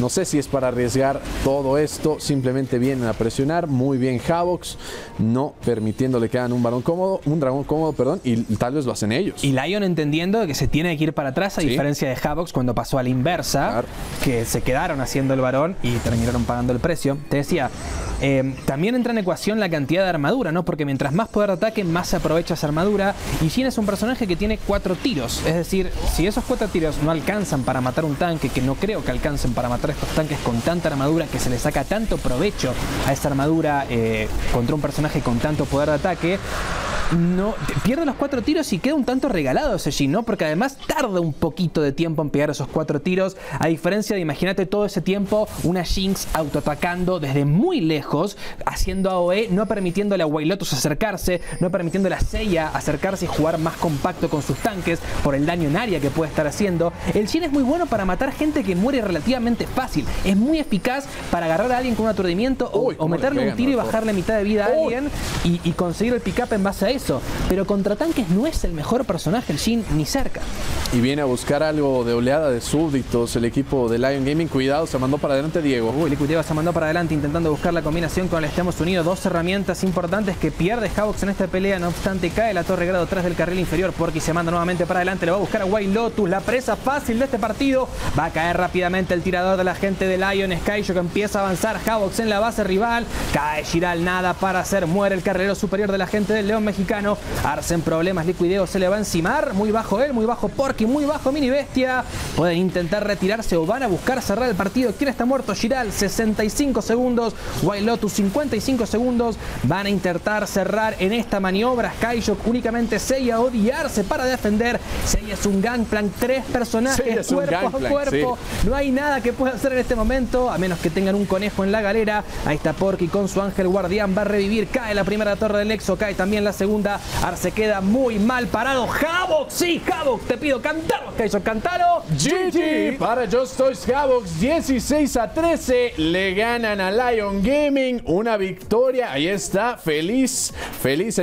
No sé si es para arriesgar todo esto, simplemente vienen a presionar muy bien Havoks, no permitiéndole que hagan un varón cómodo, un dragón cómodo, perdón, y tal vez lo hacen ellos. Y Lyon entendiendo que se tiene que ir para atrás, a sí. diferencia de Havoks cuando pasó a la inversa, claro. que se quedaron haciendo el varón y terminaron pagando el precio. Te decía, eh, también entra en ecuación la cantidad de armadura, ¿no? Porque mientras más poder de ataque, más se aprovecha esa armadura. Y Jhin es un personaje que tiene cuatro tiros. Es decir, si esos cuatro tiros no alcanzan para matar un tanque, que no creo que alcancen para matar estos tanques con tanta armadura, que se le saca tanto provecho a esa armadura eh, contra un personaje con tanto poder de ataque, no pierde los cuatro tiros y queda un tanto regalado ese Jhin, ¿no? Porque además tarda un poquito de tiempo en pegar esos cuatro tiros, a diferencia de, imagínate todo ese tiempo, una Jinx autoatacando desde muy lejos, haciendo A O E, no permitiéndole a WhiteLotus acercarse, no permitiéndole a Seiya acercarse y jugar más compacto con sus tanques por el daño en área que puede estar haciendo. El Jhin es muy bueno para matar gente que muere relativamente fácil, es muy eficaz para agarrar a alguien con un aturdimiento. Uy, o, o meterle pegan, un tiro y bajarle mitad de vida a Uy. alguien y, y conseguir el pick up en base a eso, pero contra tanques no es el mejor personaje el Jhin, ni cerca. Y viene a buscar algo de oleada de súbditos el equipo de Lyon Gaming. Cuidado, se mandó para adelante Diego. Uy, Liquid Diego se mandó para adelante intentando buscar la combinación con el Estamos Unidos. Dos herramientas importantes que pierde Havoks en esta pelea, no obstante cae la torre grado tres del carril inferior. Porky se manda nuevamente para adelante, le va a buscar a WhiteLotus, la presa fácil de este partido. Va a caer rápidamente el tirador de la gente de Lyon. Sky Shock que empieza a avanzar, Havoks en la base rival, cae Giral, nada para hacer, muere el carrilero superior de la gente del León Mexicano. Arce en problemas, Liquid Diego se le va a encimar, muy bajo él, muy bajo Porky, muy bajo Mini Bestia. Pueden intentar retirarse o van a buscar cerrar el partido. ¿Quién está muerto? Giral, sesenta y cinco segundos, WhiteLotus, cincuenta y cinco segundos. Van a intentar cerrar en esta maniobra Sky Shock, únicamente Seiya, Oddie, Arce para defender. Seiya es un Gangplank, tres personajes, cuerpo a cuerpo, sí. No hay nada que pueda hacer en este momento, a menos que tengan un conejo en la galera. Ahí está Porky con su ángel guardián, va a revivir, cae la primera torre del Nexo, cae también la segunda segunda. Arce queda muy mal parado. Havoks, sí, Havoks, te pido cantarlo, Sky Shock, cantalo. G G para Just Toys Havoks, dieciséis a trece. Le ganan a Lyon Gaming. Una victoria. Ahí está. Feliz, feliz.